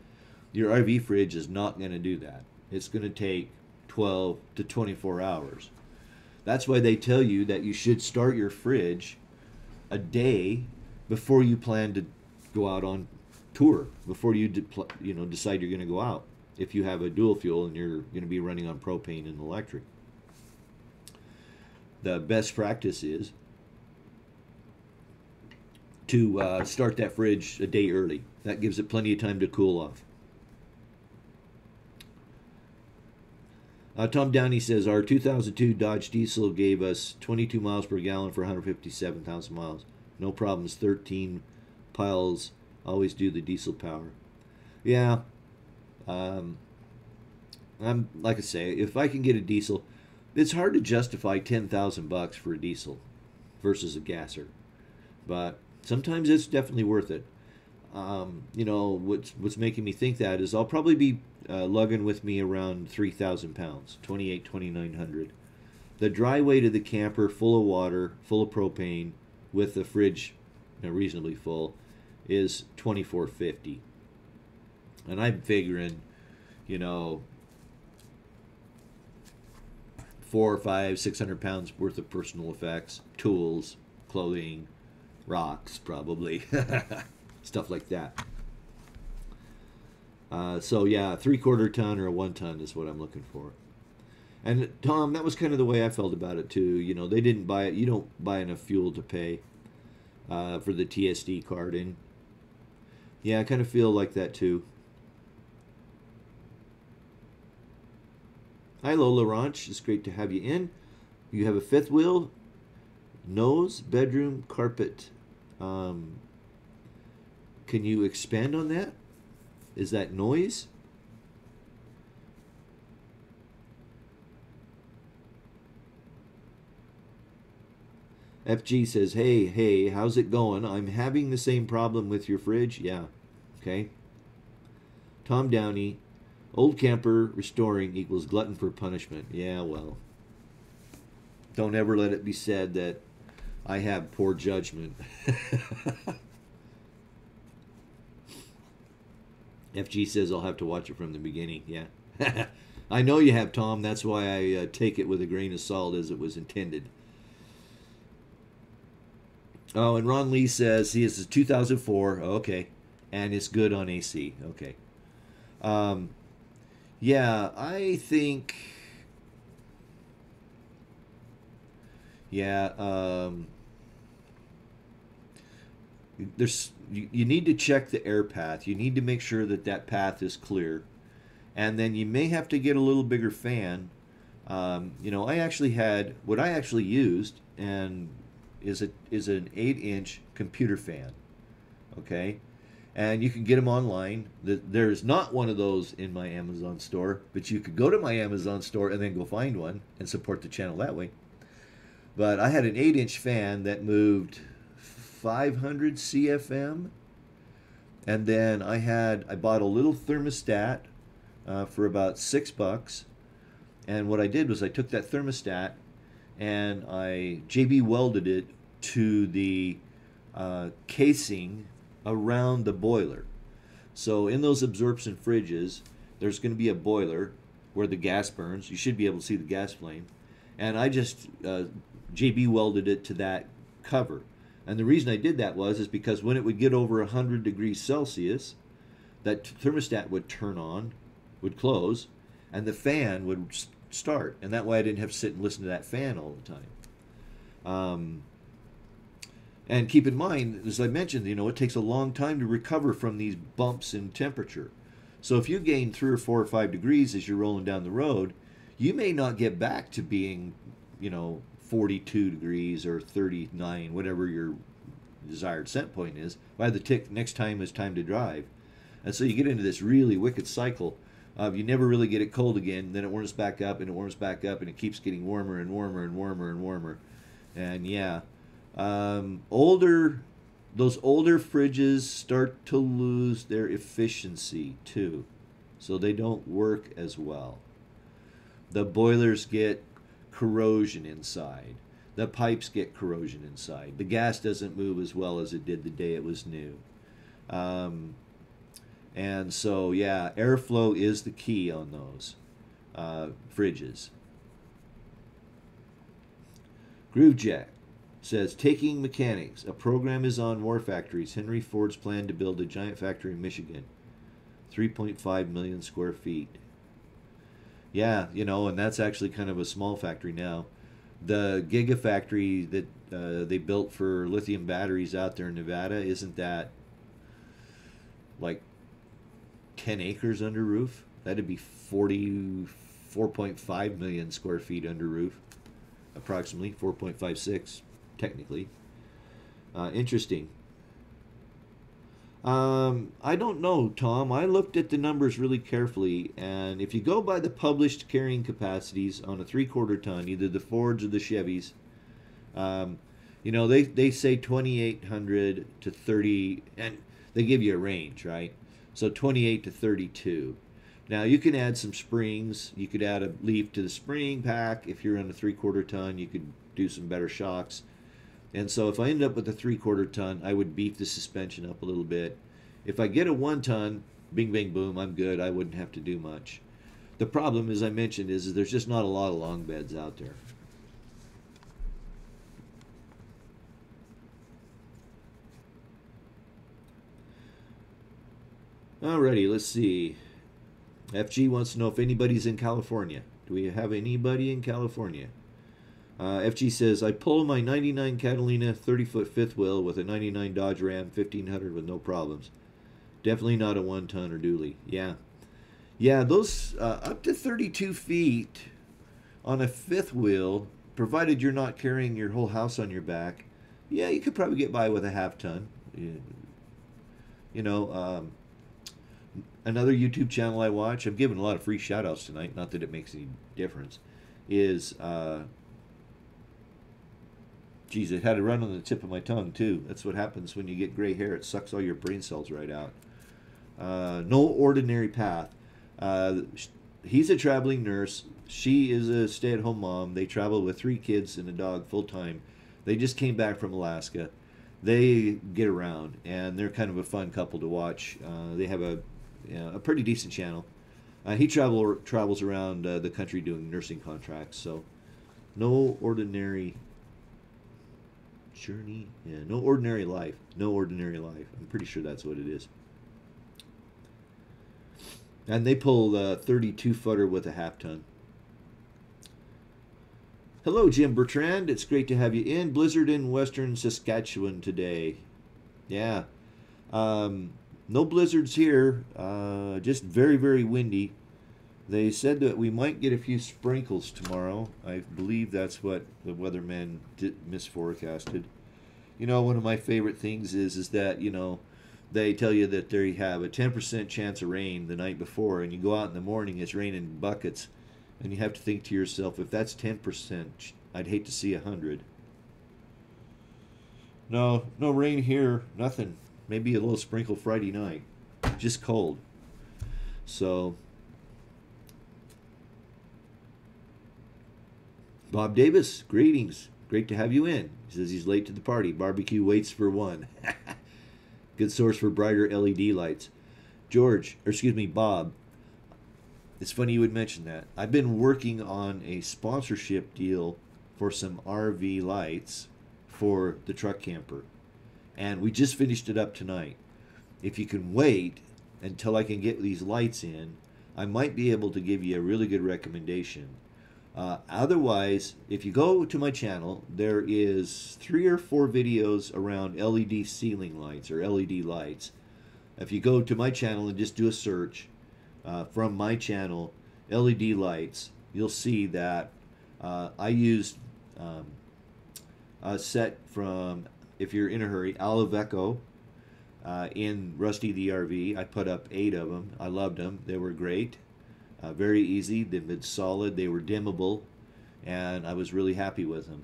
Your R V fridge is not going to do that. It's going to take twelve to twenty-four hours. That's why they tell you that you should start your fridge a day before you plan to go out on tour, before you de you know decide you're going to go out, if you have a dual fuel and you're going to be running on propane and electric. The best practice is to uh, start that fridge a day early. That gives it plenty of time to cool off. Uh, Tom Downey says, our two thousand two Dodge Diesel gave us twenty-two miles per gallon for one hundred fifty-seven thousand miles. No problems. thirteen piles always do the diesel power. Yeah. Um, I'm like I say, if I can get a diesel, it's hard to justify ten thousand bucks for a diesel versus a gasser. But sometimes it's definitely worth it. Um, you know, what's, what's making me think that is I'll probably be uh, lugging with me around three thousand pounds, twenty-eight, twenty-nine hundred. The dry weight of the camper, full of water, full of propane, with the fridge reasonably full, is twenty-four fifty. And I'm figuring, you know, four or five, six hundred pounds worth of personal effects, tools, clothing, rocks, probably, stuff like that. Uh, so yeah, three quarter ton or a one ton is what I'm looking for. And Tom, that was kind of the way I felt about it too. You know, they didn't buy it. You don't buy enough fuel to pay uh, for the T S D card. And yeah, I kind of feel like that too. Hi, Lola Ranch. It's great to have you in. You have a fifth wheel, nose, bedroom, carpet. Um, can you expand on that? Is that noise? F G says, hey, hey, how's it going? I'm having the same problem with your fridge. Yeah, okay. Tom Downey, old camper restoring equals glutton for punishment. Yeah, well, don't ever let it be said that I have poor judgment. F G says I'll have to watch it from the beginning. Yeah. I know you have, Tom. That's why I uh, take it with a grain of salt as it was intended. Oh, and Ron Lee says he is two thousand four. Oh, okay. And it's good on A C. Okay. Um, yeah, I think... Yeah, um, there's you, you need to check the air path. You need to make sure that that path is clear. And then you may have to get a little bigger fan. Um, you know, I actually had, what I actually used and is, a, is an eight inch computer fan, okay? And you can get them online. There is not one of those in my Amazon store, but you could go to my Amazon store and then go find one and support the channel that way. But I had an eight inch fan that moved five hundred C F M. And then I had, I bought a little thermostat uh, for about six bucks. And what I did was I took that thermostat and I J B welded it to the uh, casing around the boiler. So in those absorption fridges, there's going to be a boiler where the gas burns. You should be able to see the gas flame. And I just... Uh, J B welded it to that cover. And the reason I did that was is because when it would get over one hundred degrees Celsius, that thermostat would turn on, would close, and the fan would start. And that way I didn't have to sit and listen to that fan all the time. Um, and keep in mind, as I mentioned, you know, it takes a long time to recover from these bumps in temperature. So if you gain three or four or five degrees as you're rolling down the road, you may not get back to being, you know, forty-two degrees or thirty-nine, whatever your desired set point is, by the tick next time it's time to drive. And so you get into this really wicked cycle of you never really get it cold again, then it warms back up and it warms back up and it keeps getting warmer and warmer and warmer and warmer. And yeah, um, older, those older fridges start to lose their efficiency too. So they don't work as well. The boilers get corrosion inside. The pipes get corrosion inside. The gas doesn't move as well as it did the day it was new. Um, and so, yeah, airflow is the key on those uh, fridges. Groovejack says, taking mechanics. A program is on war factories. Henry Ford's plan to build a giant factory in Michigan. three point five million square feet. Yeah, you know, and that's actually kind of a small factory now. The gigafactory that uh, they built for lithium batteries out there in Nevada, isn't that like ten acres under roof? That'd be forty-four point five million square feet under roof, approximately, four point five six technically. Uh, interesting. Um, I don't know, Tom. I looked at the numbers really carefully, and if you go by the published carrying capacities on a three-quarter ton, either the Fords or the Chevys, um, you know, they, they say twenty-eight hundred to thirty, and they give you a range, right? So twenty-eight to thirty-two. Now, you can add some springs. You could add a leaf to the spring pack. If you're on a three-quarter ton, you could do some better shocks. And so if I end up with a three-quarter ton, I would beef the suspension up a little bit. If I get a one-ton, bing, bang, boom, I'm good. I wouldn't have to do much. The problem, as I mentioned, is, is there's just not a lot of long beds out there. Alrighty, let's see. F G wants to know if anybody's in California. Do we have anybody in California? Uh, F G says, I pull my ninety-nine Catalina thirty foot fifth wheel with a ninety-nine Dodge Ram fifteen hundred with no problems. Definitely not a one-ton or dually. Yeah. Yeah, those uh, up to thirty-two feet on a fifth wheel, provided you're not carrying your whole house on your back, yeah, you could probably get by with a half-ton. You know, um, another YouTube channel I watch, I'm giving a lot of free shout-outs tonight, not that it makes any difference, is... Uh, Geez, it had to run on the tip of my tongue, too. That's what happens when you get gray hair. It sucks all your brain cells right out. Uh, no Ordinary Path. Uh, he's a traveling nurse. She is a stay-at-home mom. They travel with three kids and a dog full-time. They just came back from Alaska. They get around, and they're kind of a fun couple to watch. Uh, they have a yeah, a pretty decent channel. Uh, he travel travels around uh, the country doing nursing contracts, so no ordinary journey. Yeah, no ordinary life. No ordinary life. I'm pretty sure that's what it is. And they pull uh, thirty-two footer with a half ton. Hello, Jim Bertrand. It's great to have you in. Blizzard in western Saskatchewan today. Yeah. Um, no blizzards here. Uh, just very, very windy. They said that we might get a few sprinkles tomorrow. I believe that's what the weatherman did, misforecasted. You know, one of my favorite things is, is that, you know, they tell you that they have a ten percent chance of rain the night before, and you go out in the morning, it's raining buckets, and you have to think to yourself, if that's ten percent, I'd hate to see a hundred. No, no rain here, nothing. Maybe a little sprinkle Friday night. Just cold. So, Bob Davis, greetings. Great to have you in. He says he's late to the party. Barbecue waits for one. Good source for brighter L E D lights. George, or excuse me, Bob. It's funny you would mention that. I've been working on a sponsorship deal for some R V lights for the truck camper. And we just finished it up tonight. If you can wait until I can get these lights in, I might be able to give you a really good recommendation. Uh, otherwise, if you go to my channel, there is three or four videos around L E D ceiling lights or L E D lights. If you go to my channel and just do a search uh, from my channel, L E D lights, you'll see that uh, I used um, a set from, if you're in a hurry, Aloveco uh, in Rusty the R V. I put up eight of them. I loved them. They were great. Uh, very easy. They've been solid. They were dimmable, and I was really happy with them.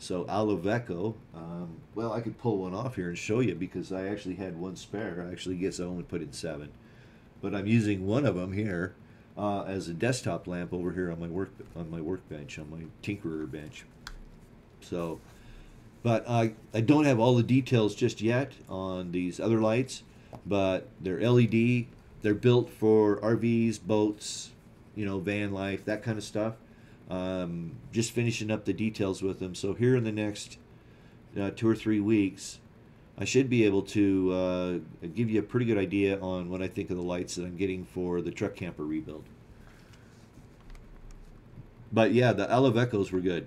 So Aloveco, um, well, I could pull one off here and show you because I actually had one spare. I actually guess I only put in seven, but I'm using one of them here uh, as a desktop lamp over here on my work on my workbench on my tinkerer bench. So, but I I don't have all the details just yet on these other lights, but they're L E D. They're built for R Vs, boats, you know, van life, that kind of stuff. Um, just finishing up the details with them. So here in the next uh, two or three weeks, I should be able to uh, give you a pretty good idea on what I think of the lights that I'm getting for the truck camper rebuild. But yeah, the Alovecos were good.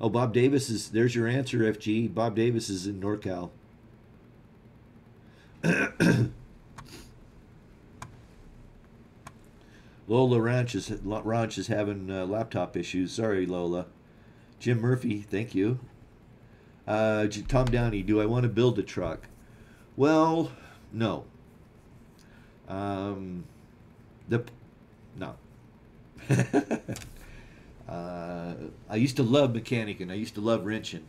Oh, Bob Davis is, there's your answer, F G. Bob Davis is in NorCal. Lola Ranch is, Ranch is having uh, laptop issues. Sorry, Lola. Jim Murphy, thank you. Uh, Tom Downey, do I want to build a truck? Well, no. Um, the, no. Uh, I used to love mechanicing. I used to love wrenching,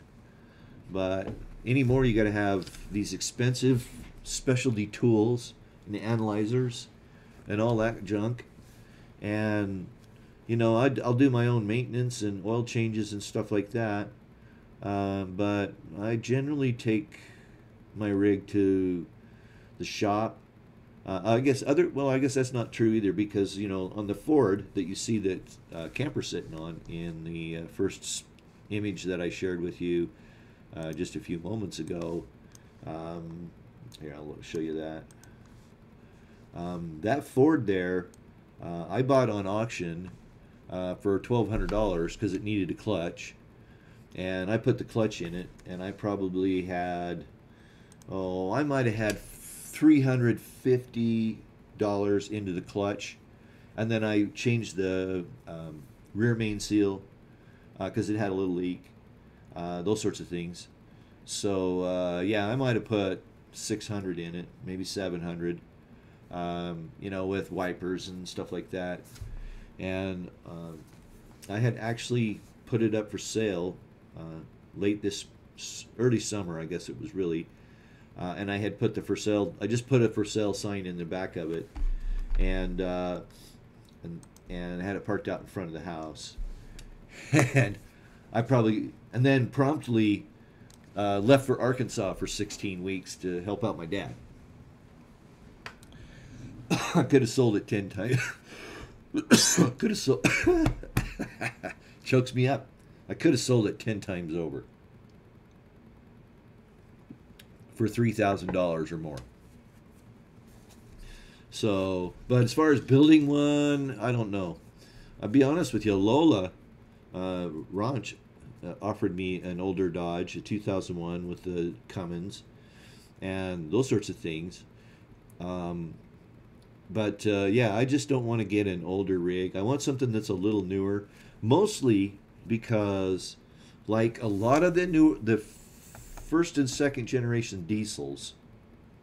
but anymore you got to have these expensive specialty tools and analyzers and all that junk. And you know, I'd, I'll do my own maintenance and oil changes and stuff like that. Uh, but I generally take my rig to the shop. Uh, I guess other well, I guess that's not true either because you know on the Ford that you see that uh, camper sitting on in the uh, first image that I shared with you uh, just a few moments ago. Um, here I'll show you that. Um, that Ford there, uh, I bought on auction uh, for twelve hundred dollars because it needed a clutch, and I put the clutch in it, and I probably had oh I might have had three hundred fifty dollars into the clutch, and then I changed the um, rear main seal because uh, it had a little leak, uh, those sorts of things. So uh, yeah, I might have put six hundred in it, maybe seven hundred, um, you know, with wipers and stuff like that. And uh, I had actually put it up for sale uh, late this early summer, I guess it was really. Uh, and I had put the for sale, I just put a for sale sign in the back of it, and uh, and and had it parked out in front of the house. And I probably and then promptly uh, left for Arkansas for sixteen weeks to help out my dad. I could have sold it ten times. could have sold Chokes me up. I could have sold it ten times over for three thousand dollars or more. So, but as far as building one, I don't know. I'll be honest with you, Lola uh, Ranch uh, offered me an older Dodge, a two thousand one with the Cummins and those sorts of things. Um, but uh, yeah, I just don't want to get an older rig. I want something that's a little newer, mostly because like a lot of the new, the first and second generation diesels,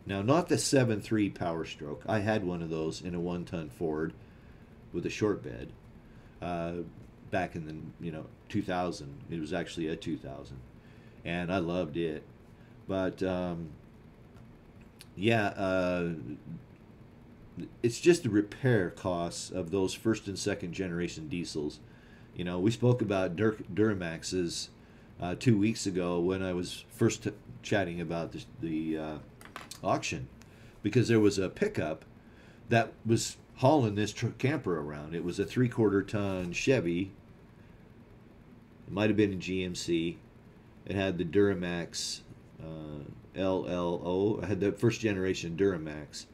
now not the seven three Power Stroke. I had one of those in a one-ton Ford with a short bed uh, back in the, you know, two thousand. It was actually a two thousand, and I loved it. But um, yeah, uh, it's just the repair costs of those first and second generation diesels. You know, we spoke about Dur Duramaxes uh, two weeks ago when I was first t chatting about the, the uh, auction, because there was a pickup that was hauling this tr camper around. It was a three-quarter ton Chevy. It might have been a G M C. It had the Duramax uh, L L O. I had the first generation Duramax,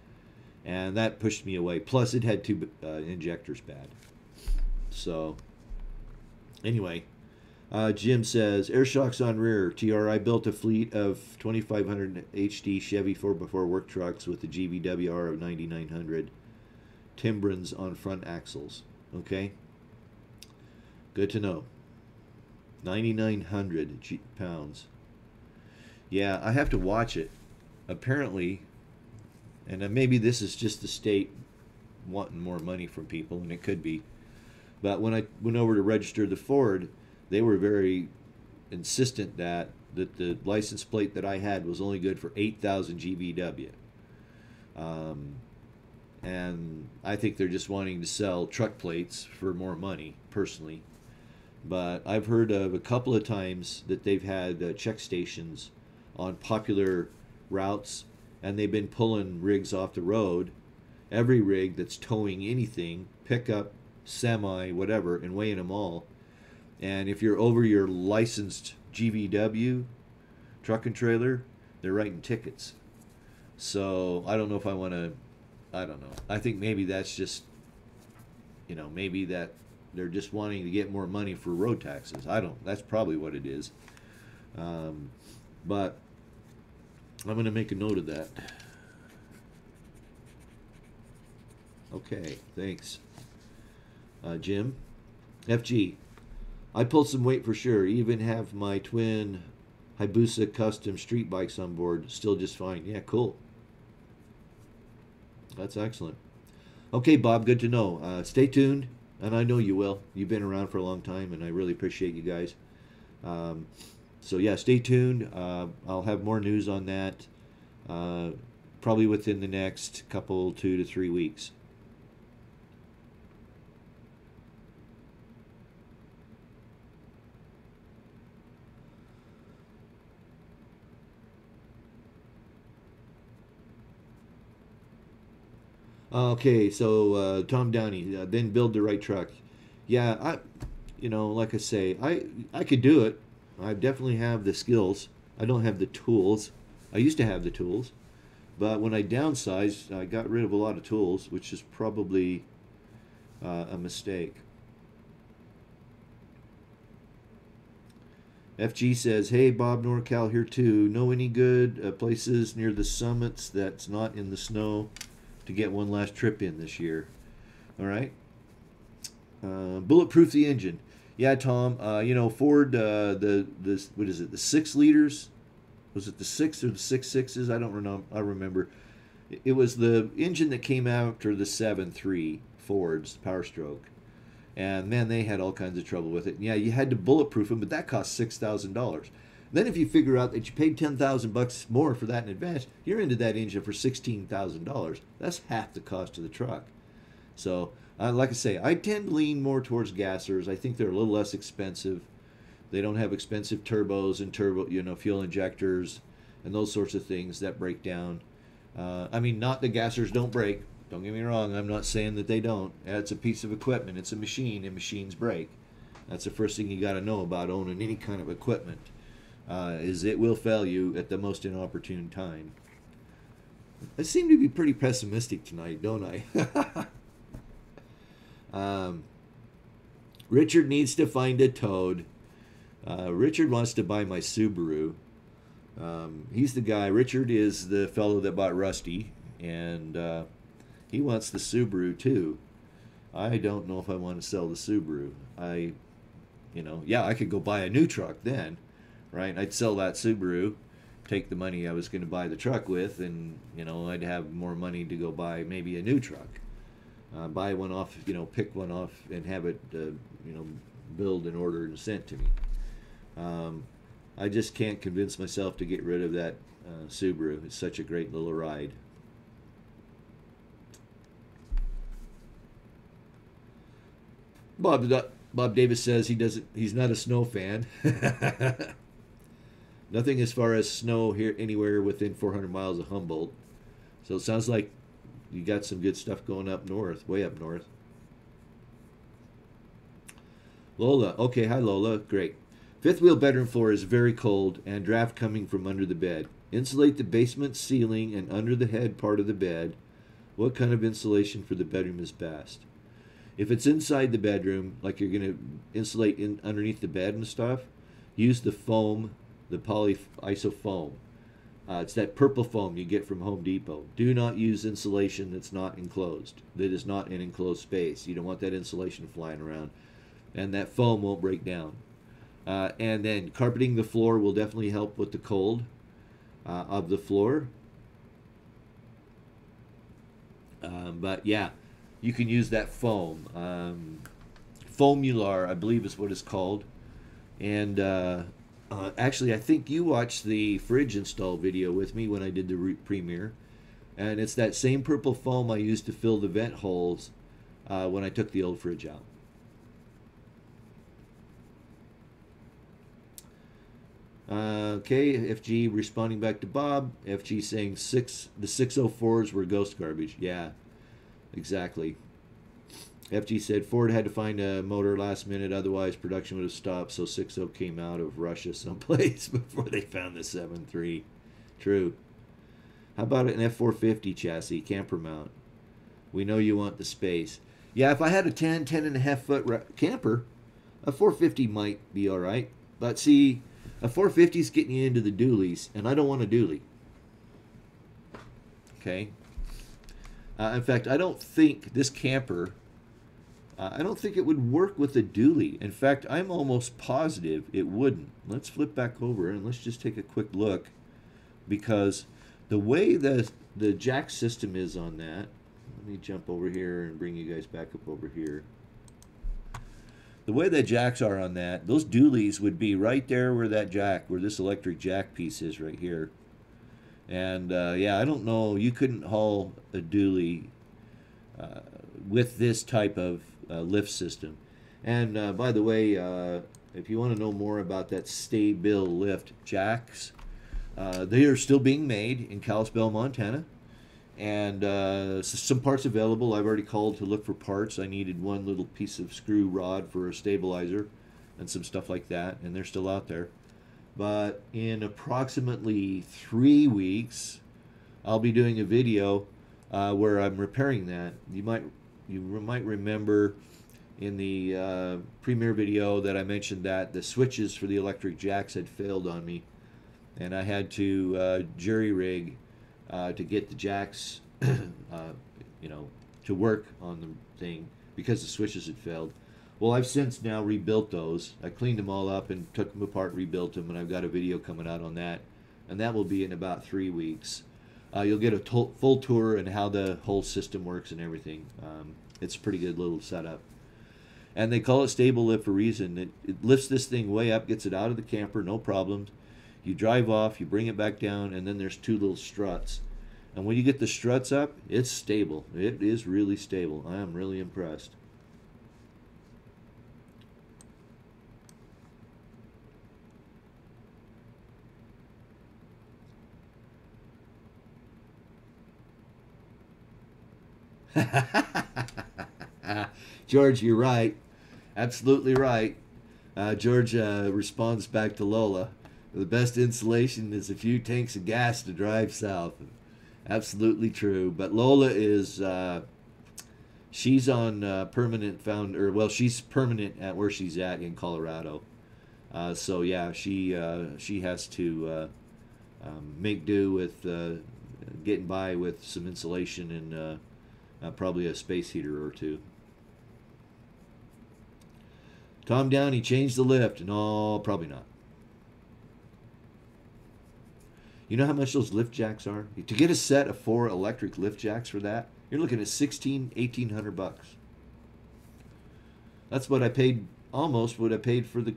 and that pushed me away. Plus, it had two uh, injectors bad. So, anyway, uh, Jim says, air shocks on rear. T R, I built a fleet of twenty-five hundred H D Chevy four by four work trucks with a G V W R of ninety-nine hundred Timbrens on front axles. Okay? Good to know. ninety-nine hundred pounds. Yeah, I have to watch it. Apparently... and maybe this is just the state wanting more money from people, and it could be. But when I went over to register the Ford, they were very insistent that, that the license plate that I had was only good for eight thousand G V W. Um, and I think they're just wanting to sell truck plates for more money, personally. But I've heard of a couple of times that they've had uh, check stations on popular routes, and they've been pulling rigs off the road, every rig that's towing anything, pickup, semi, whatever, and weighing them all. And if you're over your licensed G V W, truck and trailer, they're writing tickets. So I don't know if I want to, I don't know. I think maybe that's just, you know, maybe that they're just wanting to get more money for road taxes. I don't, that's probably what it is. Um, but... I'm going to make a note of that. Okay, thanks. Uh, Jim? F G. I pulled some weight for sure. Even have my twin Hayabusa custom street bikes on board. Still just fine. Yeah, cool. That's excellent. Okay, Bob, good to know. Uh, stay tuned, and I know you will. You've been around for a long time, and I really appreciate you guys. Um... So yeah, stay tuned. Uh, I'll have more news on that uh, probably within the next couple, two to three weeks. Okay, so uh, Tom Downey, uh, then build the right truck. Yeah, I, you know, like I say, I I could do it. I definitely have the skills. I don't have the tools. I used to have the tools, but when I downsized, I got rid of a lot of tools, which is probably uh, a mistake. F G says, hey, Bob, NorCal here too. Know any good uh, places near the summits that's not in the snow to get one last trip in this year? All right. Uh, bulletproof the engine. Yeah, Tom, uh, you know, Ford, uh, the, the, what is it, the six liters? Was it the six or the six sixes? I don't know. I remember. It was the engine that came after the seven three Ford's Power Stroke. And, man, they had all kinds of trouble with it. And yeah, you had to bulletproof them, but that cost six thousand dollars. Then if you figure out that you paid ten thousand dollars more for that in advance, you're into that engine for sixteen thousand dollars. That's half the cost of the truck. So... Uh, like I say, I tend to lean more towards gassers. I think they're a little less expensive. They don't have expensive turbos and turbo, you know, fuel injectors and those sorts of things that break down. Uh, I mean, not the gassers don't break. Don't get me wrong. I'm not saying that they don't. It's a piece of equipment. It's a machine, and machines break. That's the first thing you got to know about owning any kind of equipment, uh, is it will fail you at the most inopportune time. I seem to be pretty pessimistic tonight, don't I? um, Richard needs to find a toad. Uh, Richard wants to buy my Subaru. Um, he's the guy. Richard is the fellow that bought Rusty, and uh, he wants the Subaru too. I don't know if I want to sell the Subaru. I, you know, yeah, I could go buy a new truck then, right? I'd sell that Subaru, take the money I was going to buy the truck with, and, you know, I'd have more money to go buy maybe a new truck. Uh, buy one off, you know, pick one off and have it, uh, you know, build and order and sent to me. Um, I just can't convince myself to get rid of that uh, Subaru. It's such a great little ride. Bob, Bob Davis says he doesn't. He's not a snow fan. Nothing as far as snow here anywhere within four hundred miles of Humboldt. So it sounds like you got some good stuff going up north, way up north. Lola, okay, hi Lola, great. Fifth wheel bedroom floor is very cold and draft coming from under the bed. Insulate the basement ceiling and under the head part of the bed. What kind of insulation for the bedroom is best? If it's inside the bedroom, like you're going to insulate in underneath the bed and stuff, use the foam, the poly iso foam. Uh, it's that purple foam you get from Home Depot. Do not use insulation that's not enclosed. That is not an enclosed space. You don't want that insulation flying around. And that foam won't break down. Uh, and then carpeting the floor will definitely help with the cold uh, of the floor. Um, but yeah, you can use that foam. Um, Foamular, I believe is what it's called. And uh, uh, actually, I think you watched the fridge install video with me when I did the premiere. And it's that same purple foam I used to fill the vent holes uh, when I took the old fridge out. Uh, okay, F G responding back to Bob. F G saying six the six oh fours were ghost garbage. Yeah, exactly. F G said Ford had to find a motor last minute, otherwise production would have stopped, so six oh came out of Russia someplace before they found the seven three. True. How about an F four fifty chassis, camper mount? We know you want the space. Yeah, if I had a ten, ten and a half foot camper, a four fifty might be all right. But see, a four fifty is getting you into the dualies, and I don't want a dually. Okay. Uh, in fact, I don't think this camper, uh, I don't think it would work with a dually. In fact, I'm almost positive it wouldn't. Let's flip back over and let's just take a quick look, because the way the, the jack system is on that, let me jump over here and bring you guys back up over here. The way the jacks are on that, those dualies would be right there where that jack, where this electric jack piece is right here. And uh, yeah, I don't know, you couldn't haul a dually uh, with this type of uh, lift system. And uh, by the way, uh, if you want to know more about that stay-bill lift jacks, uh, they are still being made in Kalispell, Montana. And uh, some parts available. I've already called to look for parts. I needed one little piece of screw rod for a stabilizer and some stuff like that, and they're still out there. But in approximately three weeks, I'll be doing a video uh, where I'm repairing that. You might, you might remember in the uh, premiere video that I mentioned that the switches for the electric jacks had failed on me, and I had to uh, jerry-rig Uh, to get the jacks, uh, you know, to work on the thing because the switches had failed. Well, I've since now rebuilt those. I cleaned them all up and took them apart, rebuilt them, and I've got a video coming out on that. And that will be in about three weeks. Uh, you'll get a to full tour and how the whole system works and everything. Um, it's a pretty good little setup. And they call it stable lift for a reason. It, it lifts this thing way up, gets it out of the camper, no problems. You drive off, you bring it back down, and then there's two little struts. And when you get the struts up, it's stable. It is really stable. I am really impressed. George, you're right. Absolutely right. Uh, George uh, responds back to Lola. The best insulation is a few tanks of gas to drive south. Absolutely true. But Lola is, uh, she's on uh, permanent found, or well, she's permanent at where she's at in Colorado. Uh, so yeah, she uh, she has to uh, um, make do with uh, getting by with some insulation and uh, uh, probably a space heater or two. Tom Downey changed the lift. No, probably not. You know how much those lift jacks are? To get a set of four electric lift jacks for that, you're looking at sixteen, eighteen hundred bucks. That's what I paid, almost what I paid for the.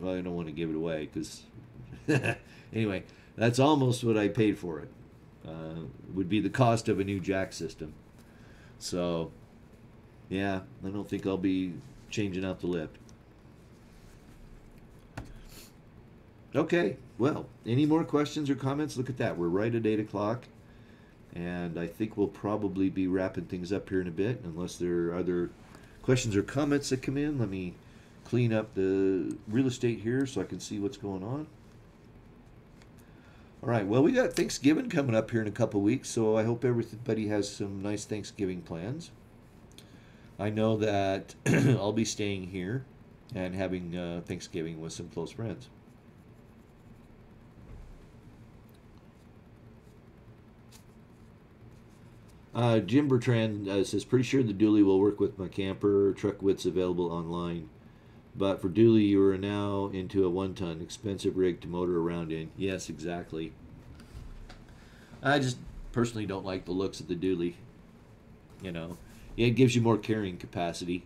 Well, I don't want to give it away because. Anyway, that's almost what I paid for it. Uh, would be the cost of a new jack system. So, yeah, I don't think I'll be changing out the lift. Okay, well, any more questions or comments? Look at that. We're right at eight o'clock. And I think we'll probably be wrapping things up here in a bit. Unless there are other questions or comments that come in. Let me clean up the real estate here so I can see what's going on. All right, well, we got Thanksgiving coming up here in a couple weeks. So I hope everybody has some nice Thanksgiving plans. I know that I'll be staying here and having uh, Thanksgiving with some close friends. Uh, Jim Bertrand uh, says, pretty sure the dually will work with my camper. Truck width's available online. But for dually, you are now into a one-ton, expensive rig to motor around in. Yes, exactly. I just personally don't like the looks of the dually. You know, yeah, it gives you more carrying capacity.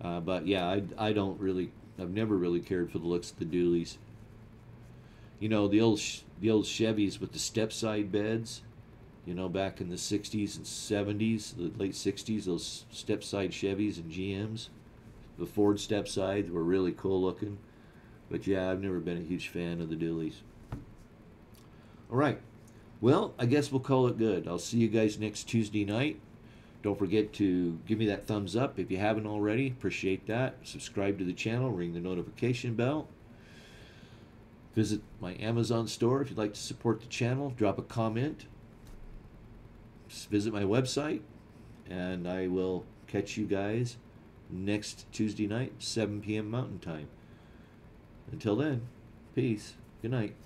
Uh, but yeah, I, I don't really, I've never really cared for the looks of the dualies. You know, the old, the old Chevys with the step-side beds. You know, back in the sixties and seventies, the late sixties, those step-side Chevys and G Ms. The Ford step-sides were really cool looking. But yeah, I've never been a huge fan of the dualies. All right. Well, I guess we'll call it good. I'll see you guys next Tuesday night. Don't forget to give me that thumbs up if you haven't already. Appreciate that. Subscribe to the channel. Ring the notification bell. Visit my Amazon store if you'd like to support the channel. Drop a comment. Visit my website, and I will catch you guys next Tuesday night, seven p m Mountain Time. Until then, peace. Good night.